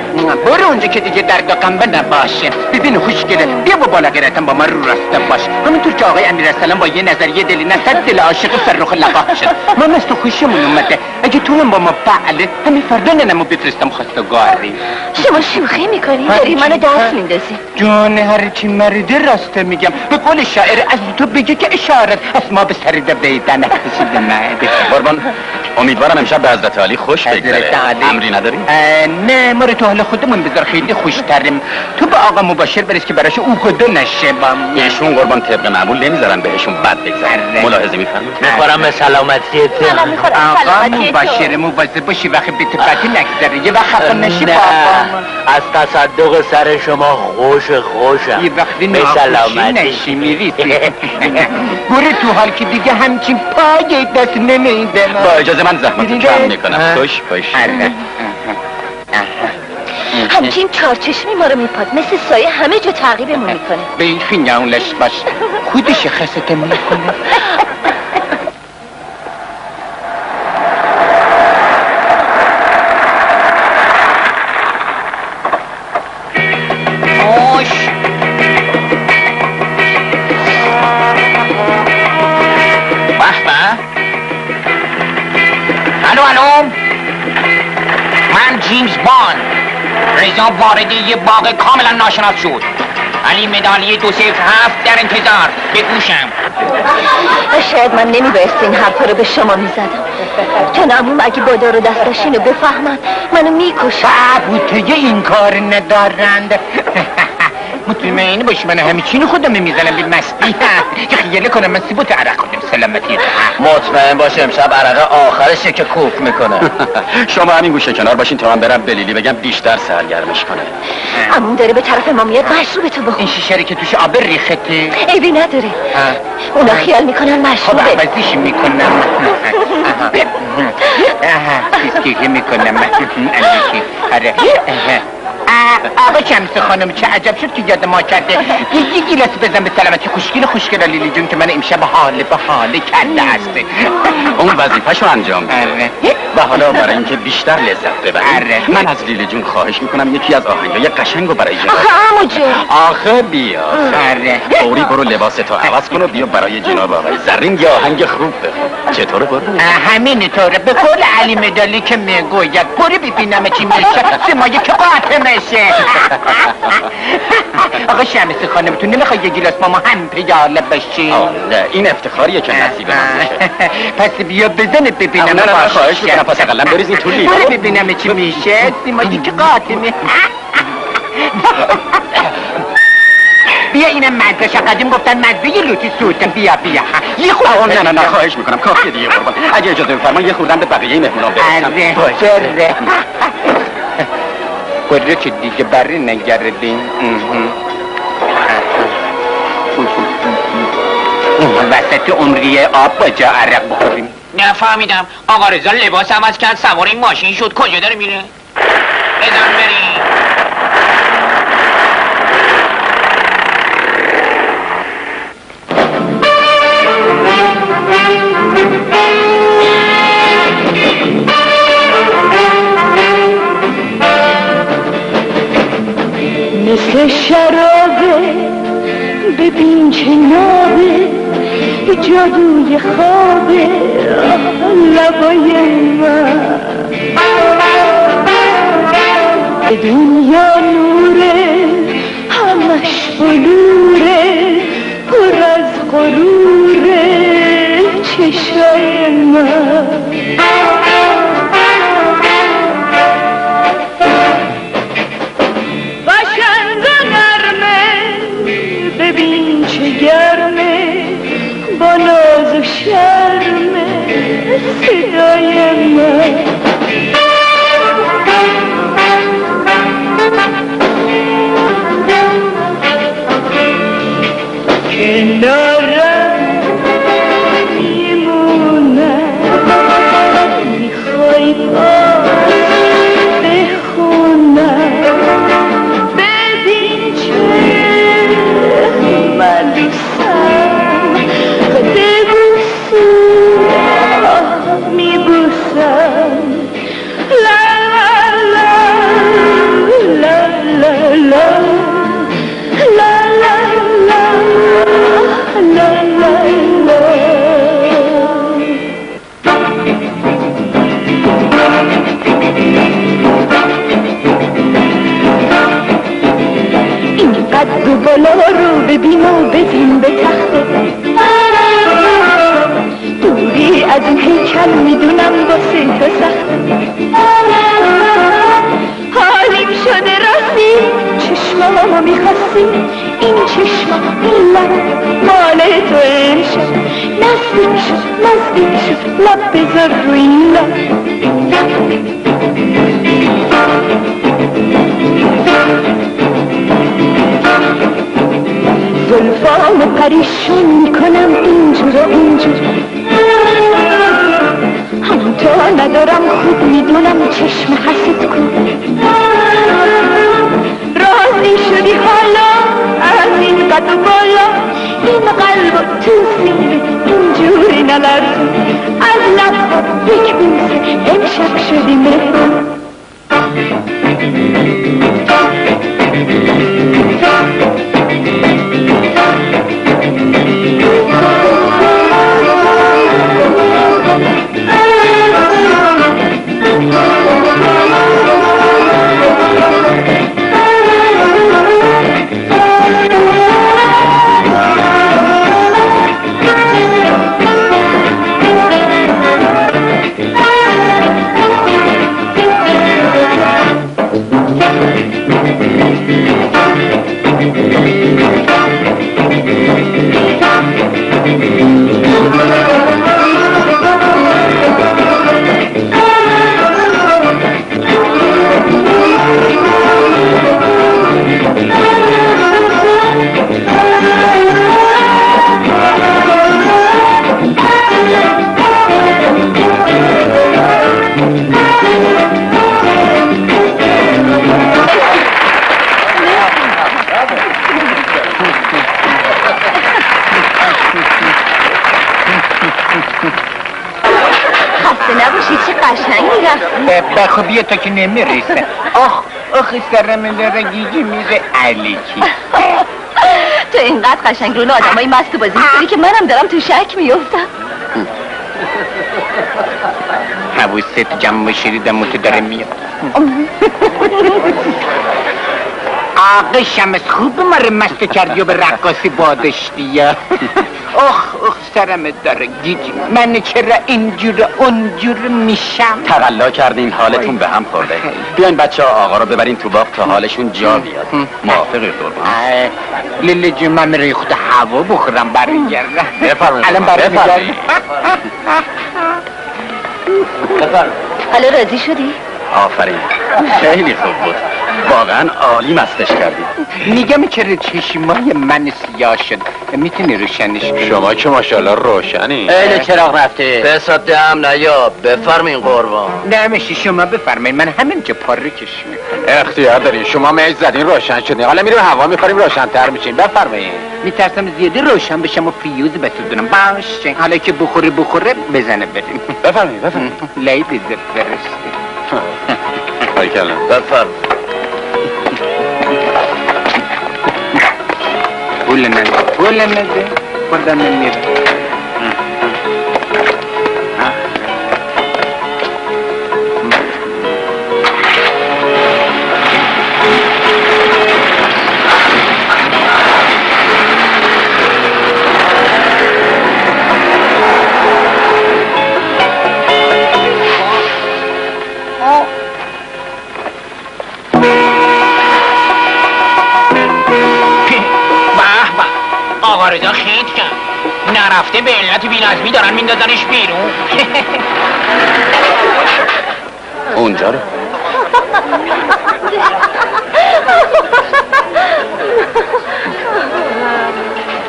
برو اونجا که دیگه درد و غمبه نباشه. ببین خوشگله، بیا با بالا غیرتم با من رو راسته باش، همونطور که آقای امیرارسلان با یه نظریه دلی نصد دل عاشق فرخ لقاه شد. من از تو خوشمون اومده، اگه تو هم با ما فعله همین فردا ننمو بفرستم خواستگاری. شما شوخی میکنی؟ داری منو دست میندازی. جون هر چی مرده راسته میگم، به قول شاعر از تو بگه که اشارت از ما به سرده بیدن. قربان امیدوارم امشب به حضرت عالی خوش بگذره. امری نداری؟ نه، ما رو تو حال خودمون بذار، خیلی خوشتریم. تو با آقا مباشر برس که براش او خودو نشه. بام ایشون قربان طبق معمول نمیذارن بهشون بد بگذره. ملاحظه میفرمایید؟ میخوام سلامتیت. آقا مباشر مواظب باشی وقت بیتفاتی نگذره، یه وقت خفه نشی. از تصدق سر شما خوش خوشم. یه وقتی ناخوشی نشی میریسی. گوری تو حال که دیگه همچین پای دست نمیده. با اجازه من زحمتو کم میکنم. خوش باش. همچین چارچشمی ما رو میپاد، مثل سایه همه جا تعقیبمون میکنه. به این فینگه اون لش باش، خودش خسته میکنه. رضا وارد یه باغ کاملا ناشناس شد. علی مدالی دو صفر هفت در انتظار. بگوشم شاید من نمیبایست این حرفا رو به شما میزدم، چون عموم اگه بادار و دستشین رو بفهمن منو میکشن. بابوته این کار ندارند. مطمئن باش من همه چین خودم میزنم به مستی که خیاله کنم من سیبوت عرق کنم. سلامتی. مطمئن باش امشب عرق آخرشه که کوف میکنه. شما همین گوشه کنار باشین تا من برم به لیلی بگم بیشتر سرگرمش کنه. عموم داره به طرف ما میاد، مشروب تو بخور. این شیشه که توش آب ریخته عیبی نداره، اونا خیال میکنن مشروبه. خب عوضیش میکنم، فیسکیکی میکنم. آقا شمس خانم چه عجب شد که یاد ما کرده. یه گیلاس بزن به سلامتی خوشگل خوشگل لیلی جون که من امشب حاله به حاله کرده است. اون وظیفه‌شو انجام بده و حالا برای اینکه بیشتر لذت ببریم من از لیلی جون خواهش میکنم یکی از آهنگای قشنگو برای جنازه. آخه عمو جون آخه بیا فوری برو لباستو عوض کن و بیا برای جناب آقای زرین یه آهنگ خوب بخون. چطوره برو؟ همین طوره به قول علی مدالی که میگوید برو ببینم چی میشه. سمایه که قاطع میشه. آقا شمس خانم تو نمیخوای یه گیلاس با ما هم پیاله بشین؟ این افتخاریه که نصیب ما میشه. پس بیا بزنه ببینم. نه نه خواهش میکنم پس اقلا بریز این طولی بره ببینم چی میشه. سیمایی که قاطمه. بیا اینم مزه شد، قدیم گفتن مزه لوتی سوتم. بیا بیا یه خورده. نه نه نه خواهش میکنم کافیه دیگه قربان. اگه اجازه بفرمان یه خوردن به بقیه مهمونام برسم. باشه گره که دیگه بره نگردیم. وسط عمری آب با جا عرق بخوریم. نفهمیدم آقا رضا لباس عوض کرد سوار این ماشین شد، کجا داره میره؟ بزن بریم. مثل شرابه ببین چه نابه جادوی خوابه لبای من. دنیا نوره همش بلوره پر از غروره چشای من. با ناز و شرم صدای من. کنارم میمونم میدونم واسه تو سخته، حالیم شده راستی، چشمامو میخواستی، این چشما این لبه مال تو امشب، نزدیک شد نزدیک شد لب بذار رو این لب. زلفامو پریشون میکنم اینجور و اینجور، همتا ندارم خوب میدونم چشم حسد کن، راضی شدی حالا از این قد بالا، این قلب تو سینه اینجوری نلرزون، از لبها یک بوسه امشب شدی مهربون. خب بیا تا که نمیرسه. آخ آخ سرم داره گیجی میره علیکی. تو اینقدر قشنگ رونه آدم های مستو بازی میکنی که منم دارم تو شک میفتم. حواست جمع شریدم تو داره میاد. آقا شمس خوب مره مست کردی و به رقاصی بادشتی. آخ آخ سرم داره گیجی، من چرا اینجور اونجور میشم؟ تقلا کردین حالتون به هم خورده. بیاین بچه ها آقا رو ببرین تو باغ تا حالشون جا بیاد. موافقی قربان؟ لیلی جون من ریخت هوا بخورم برمیگردم. بفرمایید الان برمیگردم. بفرمایید. حالا راضی شدی؟ آفرین، خیلی خوب بود، واقعا عالی مستش کردی. میگم چرا چشمای من سیاه شد، میتونی روشنش کنی؟ شما که ماشاءالله روشنی. ایله چراغ رفته بساده هم نیا. بفرمین قربان. نمیشه شما بفرمین، من همین که پاره کش میکنم. اختیار دارین شما. میز زدین روشن شدین، حالا میریم هوا میخوریم روشن‌تر میشین. بفرمین. میترسم زیادی روشن بشم و فیوز بسوزونم. باشه حالا که بخوره بخوره بزنه بریم. بفرمین بفرمین. لیلی زفرستی. های کلم بفرم. پول نده پول نده خودم نمیره. آقارزا خیت کن نرفته به علت بی‌نظمی دارن میندازنش بیرون. اونجا رو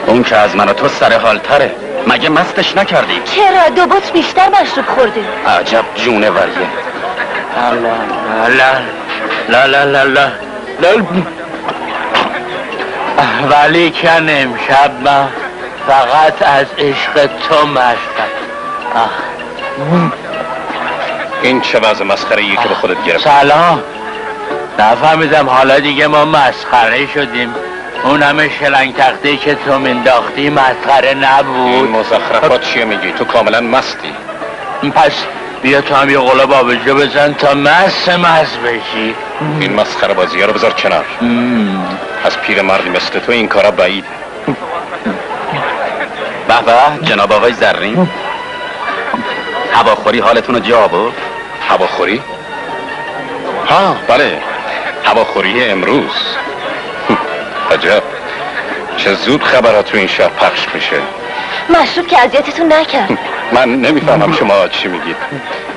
اون که از من و تو سر حالتره. مگه مستش نکردی؟ چرا دو بط بیشتر مشروب خورده. عجب جونه وریه. لا لا لا لا لا ولی کن امشب من فقط از عشق تو مستم. این چه وضع مسخره ایه که به خودت گرفت؟ سلام نفهمیدم. حالا دیگه ما مسخره شدیم. اون همه شلنگ تختی که تو مینداختی مسخره نبود. این مزخرفات چیه میگی؟ تو کاملا مستی. پس بیا تو هم یه قلاب آبجو بزن تا مست مست بشی. این مسخره بازی‌ها رو بذار کنار. از پیر مردی مثل تو این کارا بعید. به به جناب آقای زرین هواخوری حالتون رو جا بود؟ هواخوری؟ ها بله، هواخوری امروز. عجب چه زود خبرات تو این شهر پخش میشه. مشروب که اذیتتون نکرد؟ من نمیفهمم شما چی میگید.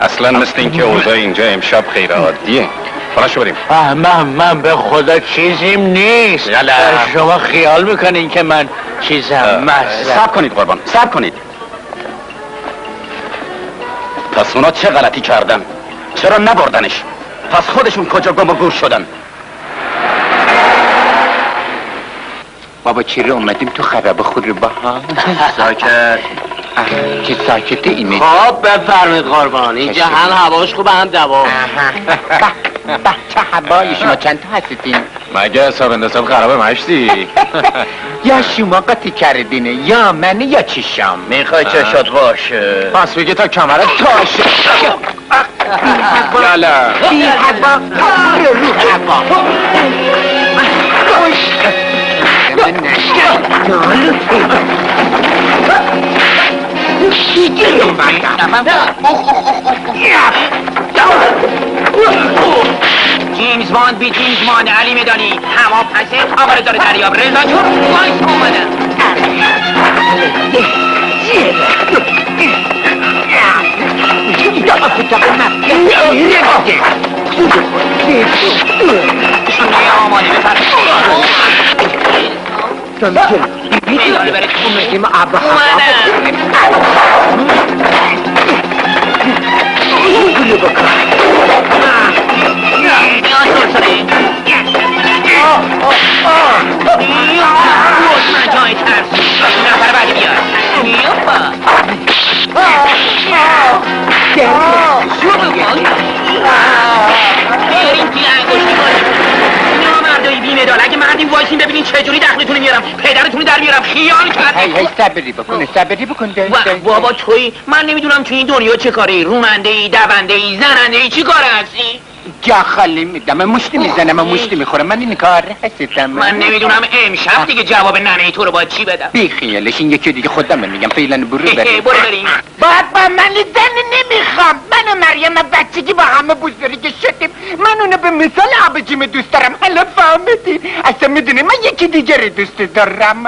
اصلا مثل اینکه اوضاع اینجا امشب خیلی عادیه. خلاص بریم. من من به خدا چیزیم نیست. یالا. شما خیال میکنین که من چیزم. صبر کنید قربان، صبر کنید. پس اونا چه غلطی کردن؟ چرا نبردنش؟ پس خودشون کجا گم و گور شدن؟ بابا چی رو اومدیم تو خراب خود رو با هم؟ ساکت. چه ساکته اینه؟ خب بفرمید قربان. اینجا هم هواش خوبه هم دوا. به چه هوایی شما چند تا هستین؟ مگه حساب اندساب خرابه مشتی؟ یا شما قطی کردینه یا منه یا چیشم. میخوای چشات باشه پس بگه تا کمرت تاشه. یالا بی هوا کار رو هوا من نشکر یالو دیگه رو بردم. جیمز باند بی جیمز باند علی میدانی هوا پسه آباره داره دریاب رضا جور وایس اومدم. شنگه آماده بپرد میدونی برای اومدیم عبر وایسین ببینین چجوری دخلتون میارم پدرتون در میارم. خیال کرد هی هی صبری بکن صبری بکن. بابا تویی من نمیدونم تو این دنیا چه کاری رومنده ای دونده ای زننده ای چی کار هستی. جا خالی میدم من مشتی میزنم من مشتی میخورم من این کار هستم. من نمیدونم امشب دیگه جواب ننه تو رو باید چی بدم. بی خیالش این یکی دیگه خودم میگم فعلا برو بریم بریم. بابا من زن نمیخوام. من و مریم بچگی با همه بزرگ شدیم. من اونو به مثال آبجیم دوست دارم. حالا فهمیدین؟ اصلا میدونی من یکی دیگه رو دوست دارم.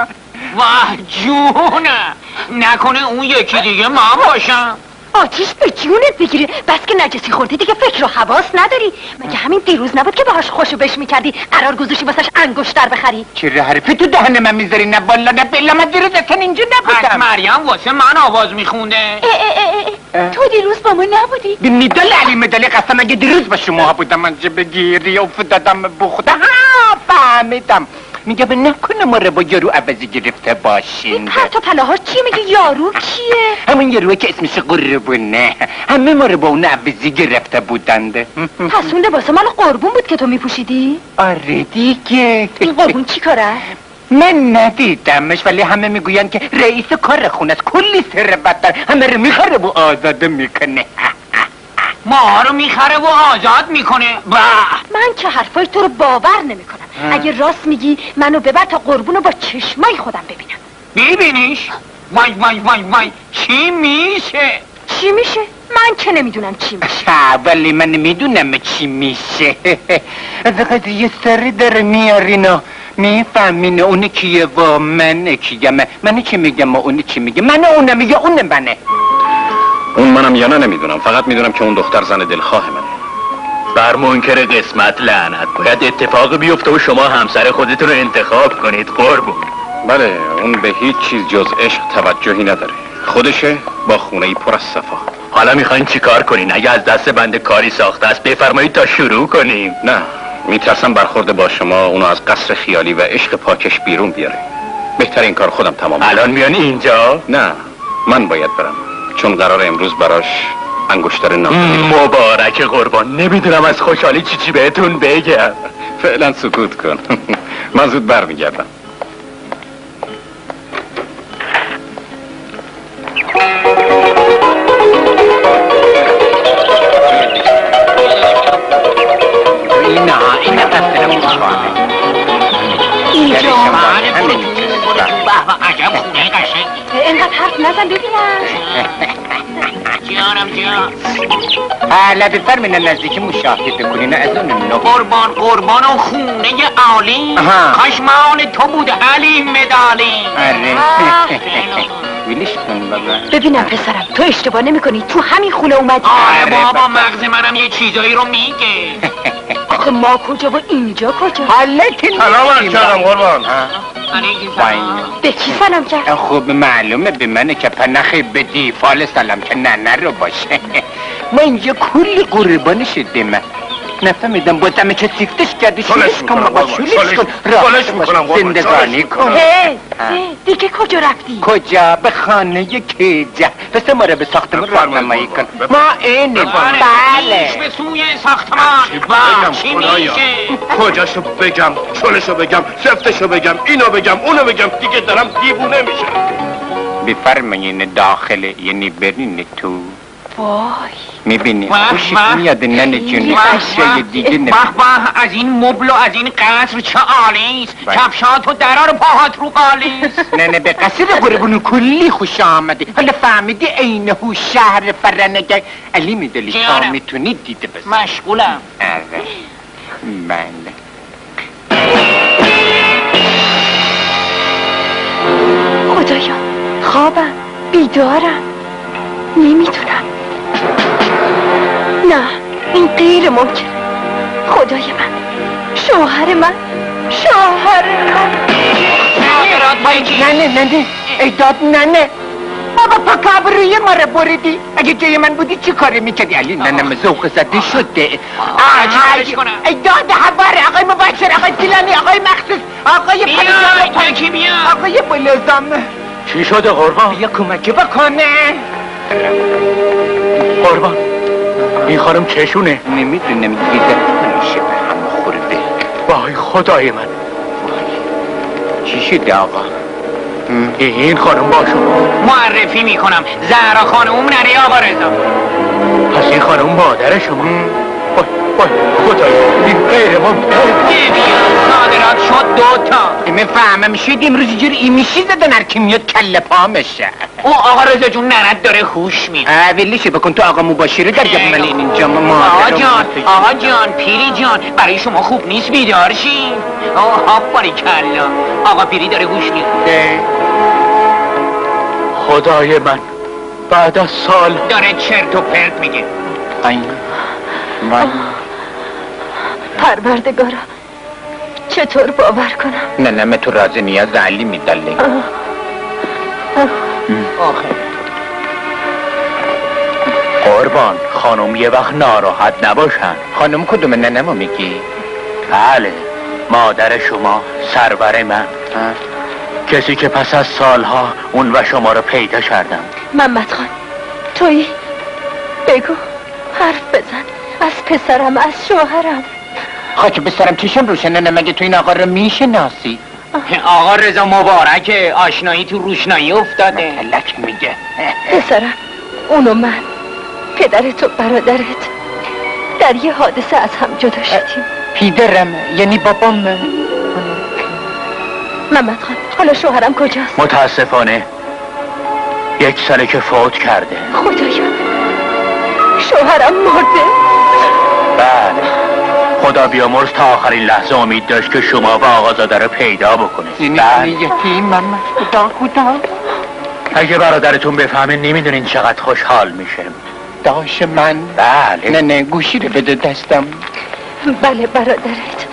واه جونه نکنه اون یکی دیگه من باشم. آتیش به جونت بگیری بس که نجسی خوردی دیگه فکر و حواس نداری. مگه همین دیروز نبود که باهاش خوشو بش میکردی قرار گذاشتی واسش انگشتر بخری؟ چه حرفی تو دهن من میذاری؟ نه والا نه بلا من دیروز اصلا اینجا نبودم. مریم واسه من آواز میخونده. اه اه اه اه. تو دیروز با ما نبودی؟ به مدال علی مدال قسم اگه دیروز با شما بودم من چه بگیری افتادم بخدا. ها فهمیدم. میگه به نکنه ما رو با یارو عوضی گرفته باشین. پرت و پلاها چی میگه؟ یارو کیه؟ همون یاروه که اسمش قربونه. همه ما رو با اون عوضی گرفته بودنده. پس اون لباسه مال قربون بود که تو میپوشیدی؟ آره دیگه. این قربون چی کاره؟ من ندیدمش ولی همه میگوین که رئیس کار خونه است. کلی سر بدتر همه رو میخوره و آزاده میکنه. ما رو میخره و آزاد میکنه. با من که حرفای تو رو باور نمیکنم. اگه راست میگی منو ببر تا قربونو با چشمای خودم ببینم. ببینیش؟ وای وای وای وای چی میشه؟ چی میشه؟ من که نمیدونم چی میشه. ولی من میدونم چی میشه. از قضیه سری در میارین و میفهمین اون کیه و من کیم. من چی میگم و اون چی میگه. من اونم یا اون منه. اون منم یا نه نمیدونم. فقط میدونم که اون دختر زن دلخواه منه. بر منکر قسمت لعنت. باید اتفاق بیفته و شما همسر خودتون رو انتخاب کنید قربون. بله اون به هیچ چیز جز عشق توجهی نداره. خودشه با خونه ای پر از صفا. حالا میخواین چیکار کنین؟ اگه از دست بنده کاری ساخته است بفرمایید تا شروع کنیم. نه میترسم برخورد با شما اونو از قصر خیالی و عشق پاکش بیرون بیاره. بهتر این کار خودم تمام کنم. الان میان اینجا؟ نه من باید برم چون قرار امروز براش انگشتر نام. مبارک قربان. نمیدونم از خوشحالی چی چی بهتون بگم. فعلا سکوت کن. من زود برمیگردم. اینقدر حرف نزن ببینم. جانم جانم اعلى بفر من نزدیکی مشاهده کنین از اون نو قربان قربان و خونه عالی خشمان تو بود علی مدالی. آره ببینم پسرم تو اشتباه نمی کنی، تو همین خونه اومدی. آره بابا مغز منم یه چیزایی رو میگه. آخه ما کجا و اینجا کجا؟ حالتی نیست. سلام کردم قربان. به کی سلام کرد؟ خوب معلومه به منه که پنخی به دیفال سلام که ننه رو باشه. ما اینجا کلی قربان شده من نفهمیدم با دمه که سیفتش کردی. شلش کن بابا شلش کن راحت باش زندگانی کن. هی دیگه کجا رفتی؟ کجا؟ به خانه کیجه پس ما رو به ساختمان راهنمایی کن. ما اینه بله به سوی ساختمان. چی میشه؟ کجاشو بگم شلشو بگم سفتشو بگم اینو بگم اونو بگم دیگه دارم دیوونه میشم. بفرمایین داخل یعنی برین تو. وای میبینی خوشش میاد ننه جونه خوشه یه دیگه نمیده. بح از این مبل و از این قصر چه آلیست کفشات و درار و پاهات رو قالیست. نه نه به قصر قربون کلی خوش آمده. حالا فهمیدی عین هوش شهر فرنگک علی میدلی تا میتونی دیده بزن مشغولم. آره بله خدایا خوابم بیدارم نمیتونم. نه این غیر ممکنه. خدای من شوهر من شوهر من نه نه نه نه ای داد نه نه بابا پا کابروی ما رو بردی. اگه جای من بودی چی کاری میکردی علی؟ نه نه ذوق زده شده. ای داد حبر آقای مباشر آقای تیلانی آقای مخصوص آقای پلیز آقای بلازم چی شده قربان؟ یه کمکی بکنه قربان. این خانم چشونه؟ نمیدونم دیده میشه به همه خورده. وای خدای من وای چی شده آقا؟ این خانم باشون معرفی میکنم زهرا خانم نره آقا رضا. پس این خانم مادر شما؟ وای وای خدای این غیر ممکنه. صادرات شد دوتا میفهمم شد امروز جور این میشی زدن هر کی میاد کله پا میشه. او آقا رضا جون نند داره هوش میده. ولیشه بکن تو آقا مباشره در جب من اینجا مادرم. آقا جان آقا جان پیری جان برای شما خوب نیست بیدار شین. آب باری کلا آقا پیری داره هوش میده. خدای من بعد از سال داره چرت و پرت میگه. پروردگارا چطور باور کنم؟ نه نه من تو راز نیاز علی میدلی. قربان خانم یه وقت ناراحت نباشن. خانم کدوم ننمو میگی؟ بله مادر شما سرور من کسی که پس از سالها اون و شما رو پیدا کردم. محمد خان توی بگو حرف بزن از پسرم از شوهرم. خاک بسرم چشم روشنه. نه مگه تو این آقا رو میشناسی؟ آقا رضا مبارکه آشنایی تو روشنایی افتاده. مطلق میگه پسرم اونو من پدرت و برادرت در یه حادثه از هم جدا شدیم. پیدرم یعنی بابام من. محمد خان حالا شوهرم کجاست؟ متاسفانه یک ساله که فوت کرده. خدایا شوهرم مرده؟ بله خدا بیامرز تا آخرین لحظه امید داشت که شما و آقازاده رو پیدا بکنید. یعنی یکی من خدا خدا اگه برادرتون بفهمه نمیدونین چقدر خوشحال میشه. داش من بله نه نه گوشی رو بده دستم. بله برادرت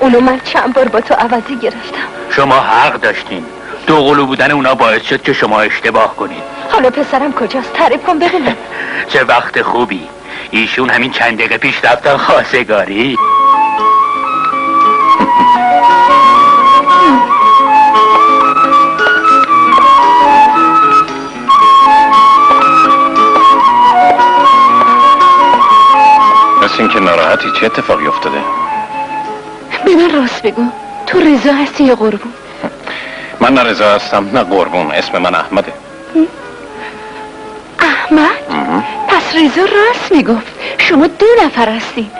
اونو من چند بار با تو عوضی گرفتم. شما حق داشتین. دو قلو بودن اونا باعث شد که شما اشتباه کنید. حالا پسرم کجاست؟ تعریف کن ببینم. چه وقت خوبی ایشون همین چند دقیقه پیش رفتن خواستگاری. بس این که ناراحتی چه اتفاقی افتاده؟ به من راست بگو تو رضا هستی یا قربون؟ من نه رضا هستم نه قربون. اسم من احمده. احمد؟ پس رضا راست میگفت. شما دو نفر هستین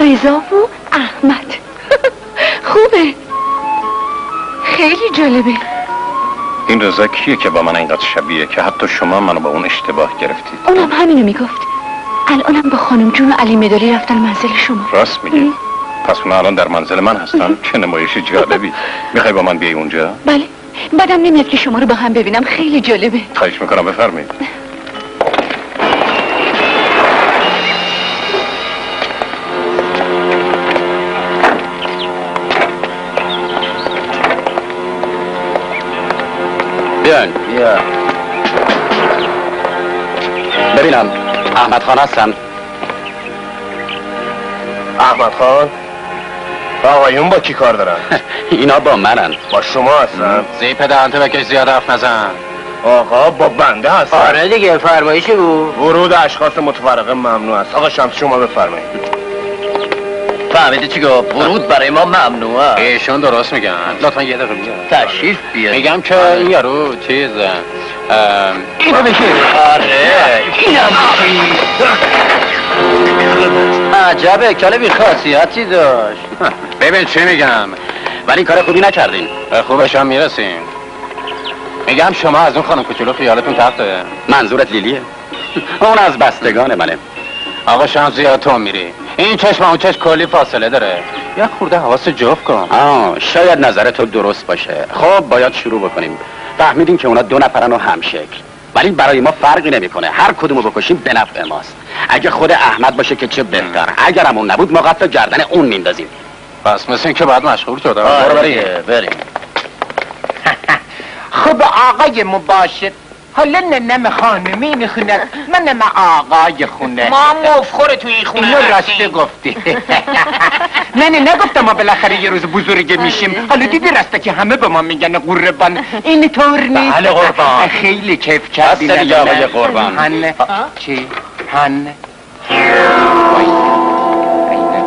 رضا و احمد. خوبه خیلی جالبه. این رضا کیه که با من اینقدر شبیه که حتی شما منو با اون اشتباه گرفتید؟ اونم همینو میگفت. الانم با خانم جون و علی مداری رفتن منزل شما. راست میگی؟ پس اونا الان در منزل من هستن. چه نمایش جالبی. میخوای با من بیای اونجا؟ بله. بعدم نمیاد که شما رو با هم ببینم، خیلی جالبه. خواهش میکنم بفرمایید. بیان بیا ببینم. احمد خان هستم. احمد خان؟ آقایون با کی کار دارن؟ اینا با منن. با شما هستن؟ زی پدرانتو بکش، زیاد حرف نزن. آقا با بنده هستن. آره دیگه، فرمایشی بود. ورود اشخاص متفرقه ممنوع است. آقا شمس شما بفرمایید. فهمیدی چی گفت؟ ورود برای ما ممنوع است. ایشون درست میگن. لطفا یه دقیقه بیار. تشریف بیار. میگم که این یارو چیز اینو بکش. آره اینم عجبه، کلمه خاصیتی داشت. ببین چه میگم، ولی کار خوبی نکردین. خوبش هم میرسین. میگم شما از اون خانم کوچولو خیالتون پرته. منظورت لیلیه؟ اون از بستگان منه. آقا شما زیاد تو میری. این چشم اون چشم کلی فاصله داره. یک خورده حواس جفت کن. آه شاید نظر تو درست باشه. خب باید شروع بکنیم. فهمیدین که اونا دو نفرن و همشکل، ولی برای ما فرقی نمیکنه. هر کدومو بکشیم به نفع ماست. اگه خود احمد باشه که چه بهتر. اگرم اون نبود ما قطع گردن اون میندازیم. پس مثل اینکه بعد مشغول شده. آره بریم بریم. خب آقای مباشر، حالا ننم خانمی میخونه، منم آقای خونه. ما مفخوره توی این خونه. اینو راسته گفتی. نه نه نگفتم، ما بالاخره یه روز بزرگ میشیم. حالا دیدی راسته که همه به ما میگن قربان. این طور نیست. بله قربان. خیلی کیف کردی. هسته دیگه آقای قربان. هن چی؟ هن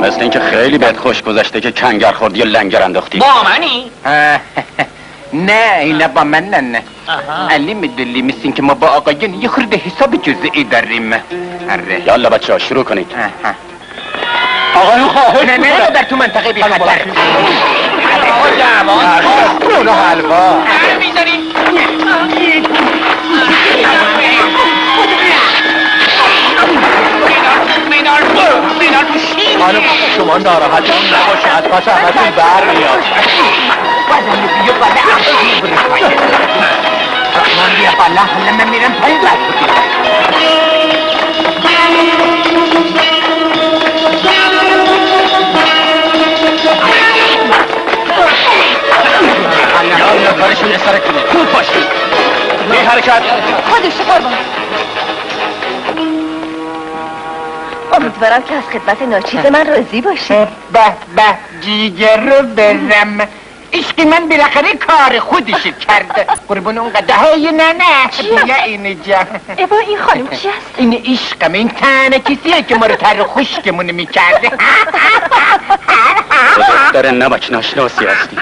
مثل اینکه خیلی بهت خوش گذشته که کنگر خوردی و لنگر انداختی. با منی؟ نه اینا با منن. علی مدلی مثل اینکه ما با آقایون یه خورده حساب جزئی داریم. آره یالا بچه ها شروع کنید. آقایون خواهش میکنم. نه نه در تو منطقه بی خطر. آقا جوان برو حلوا میذاریم. خانم شما ناراحت نباشه، از پس همتون بر میاد. بیا بالا عقلی برای رحمان، بیا بالا. حالا من میرم پایی باید بکنم. یا کارشون اصاره کنید. تو پاشید این حرکت خودش قربان. امیدوارم که از خدمت ناچیز من راضی باشی. به به جیگر رو برم. عشقی من بالاخره کار خودش کرد. قربون اون قده‌های نه نه بیا اینجا. ابا این خانم چی هست؟ این عشقم، این تنه کسیه که ما رو تر خشکمون میکرده. تو دختر نمک ناشناسی هستی.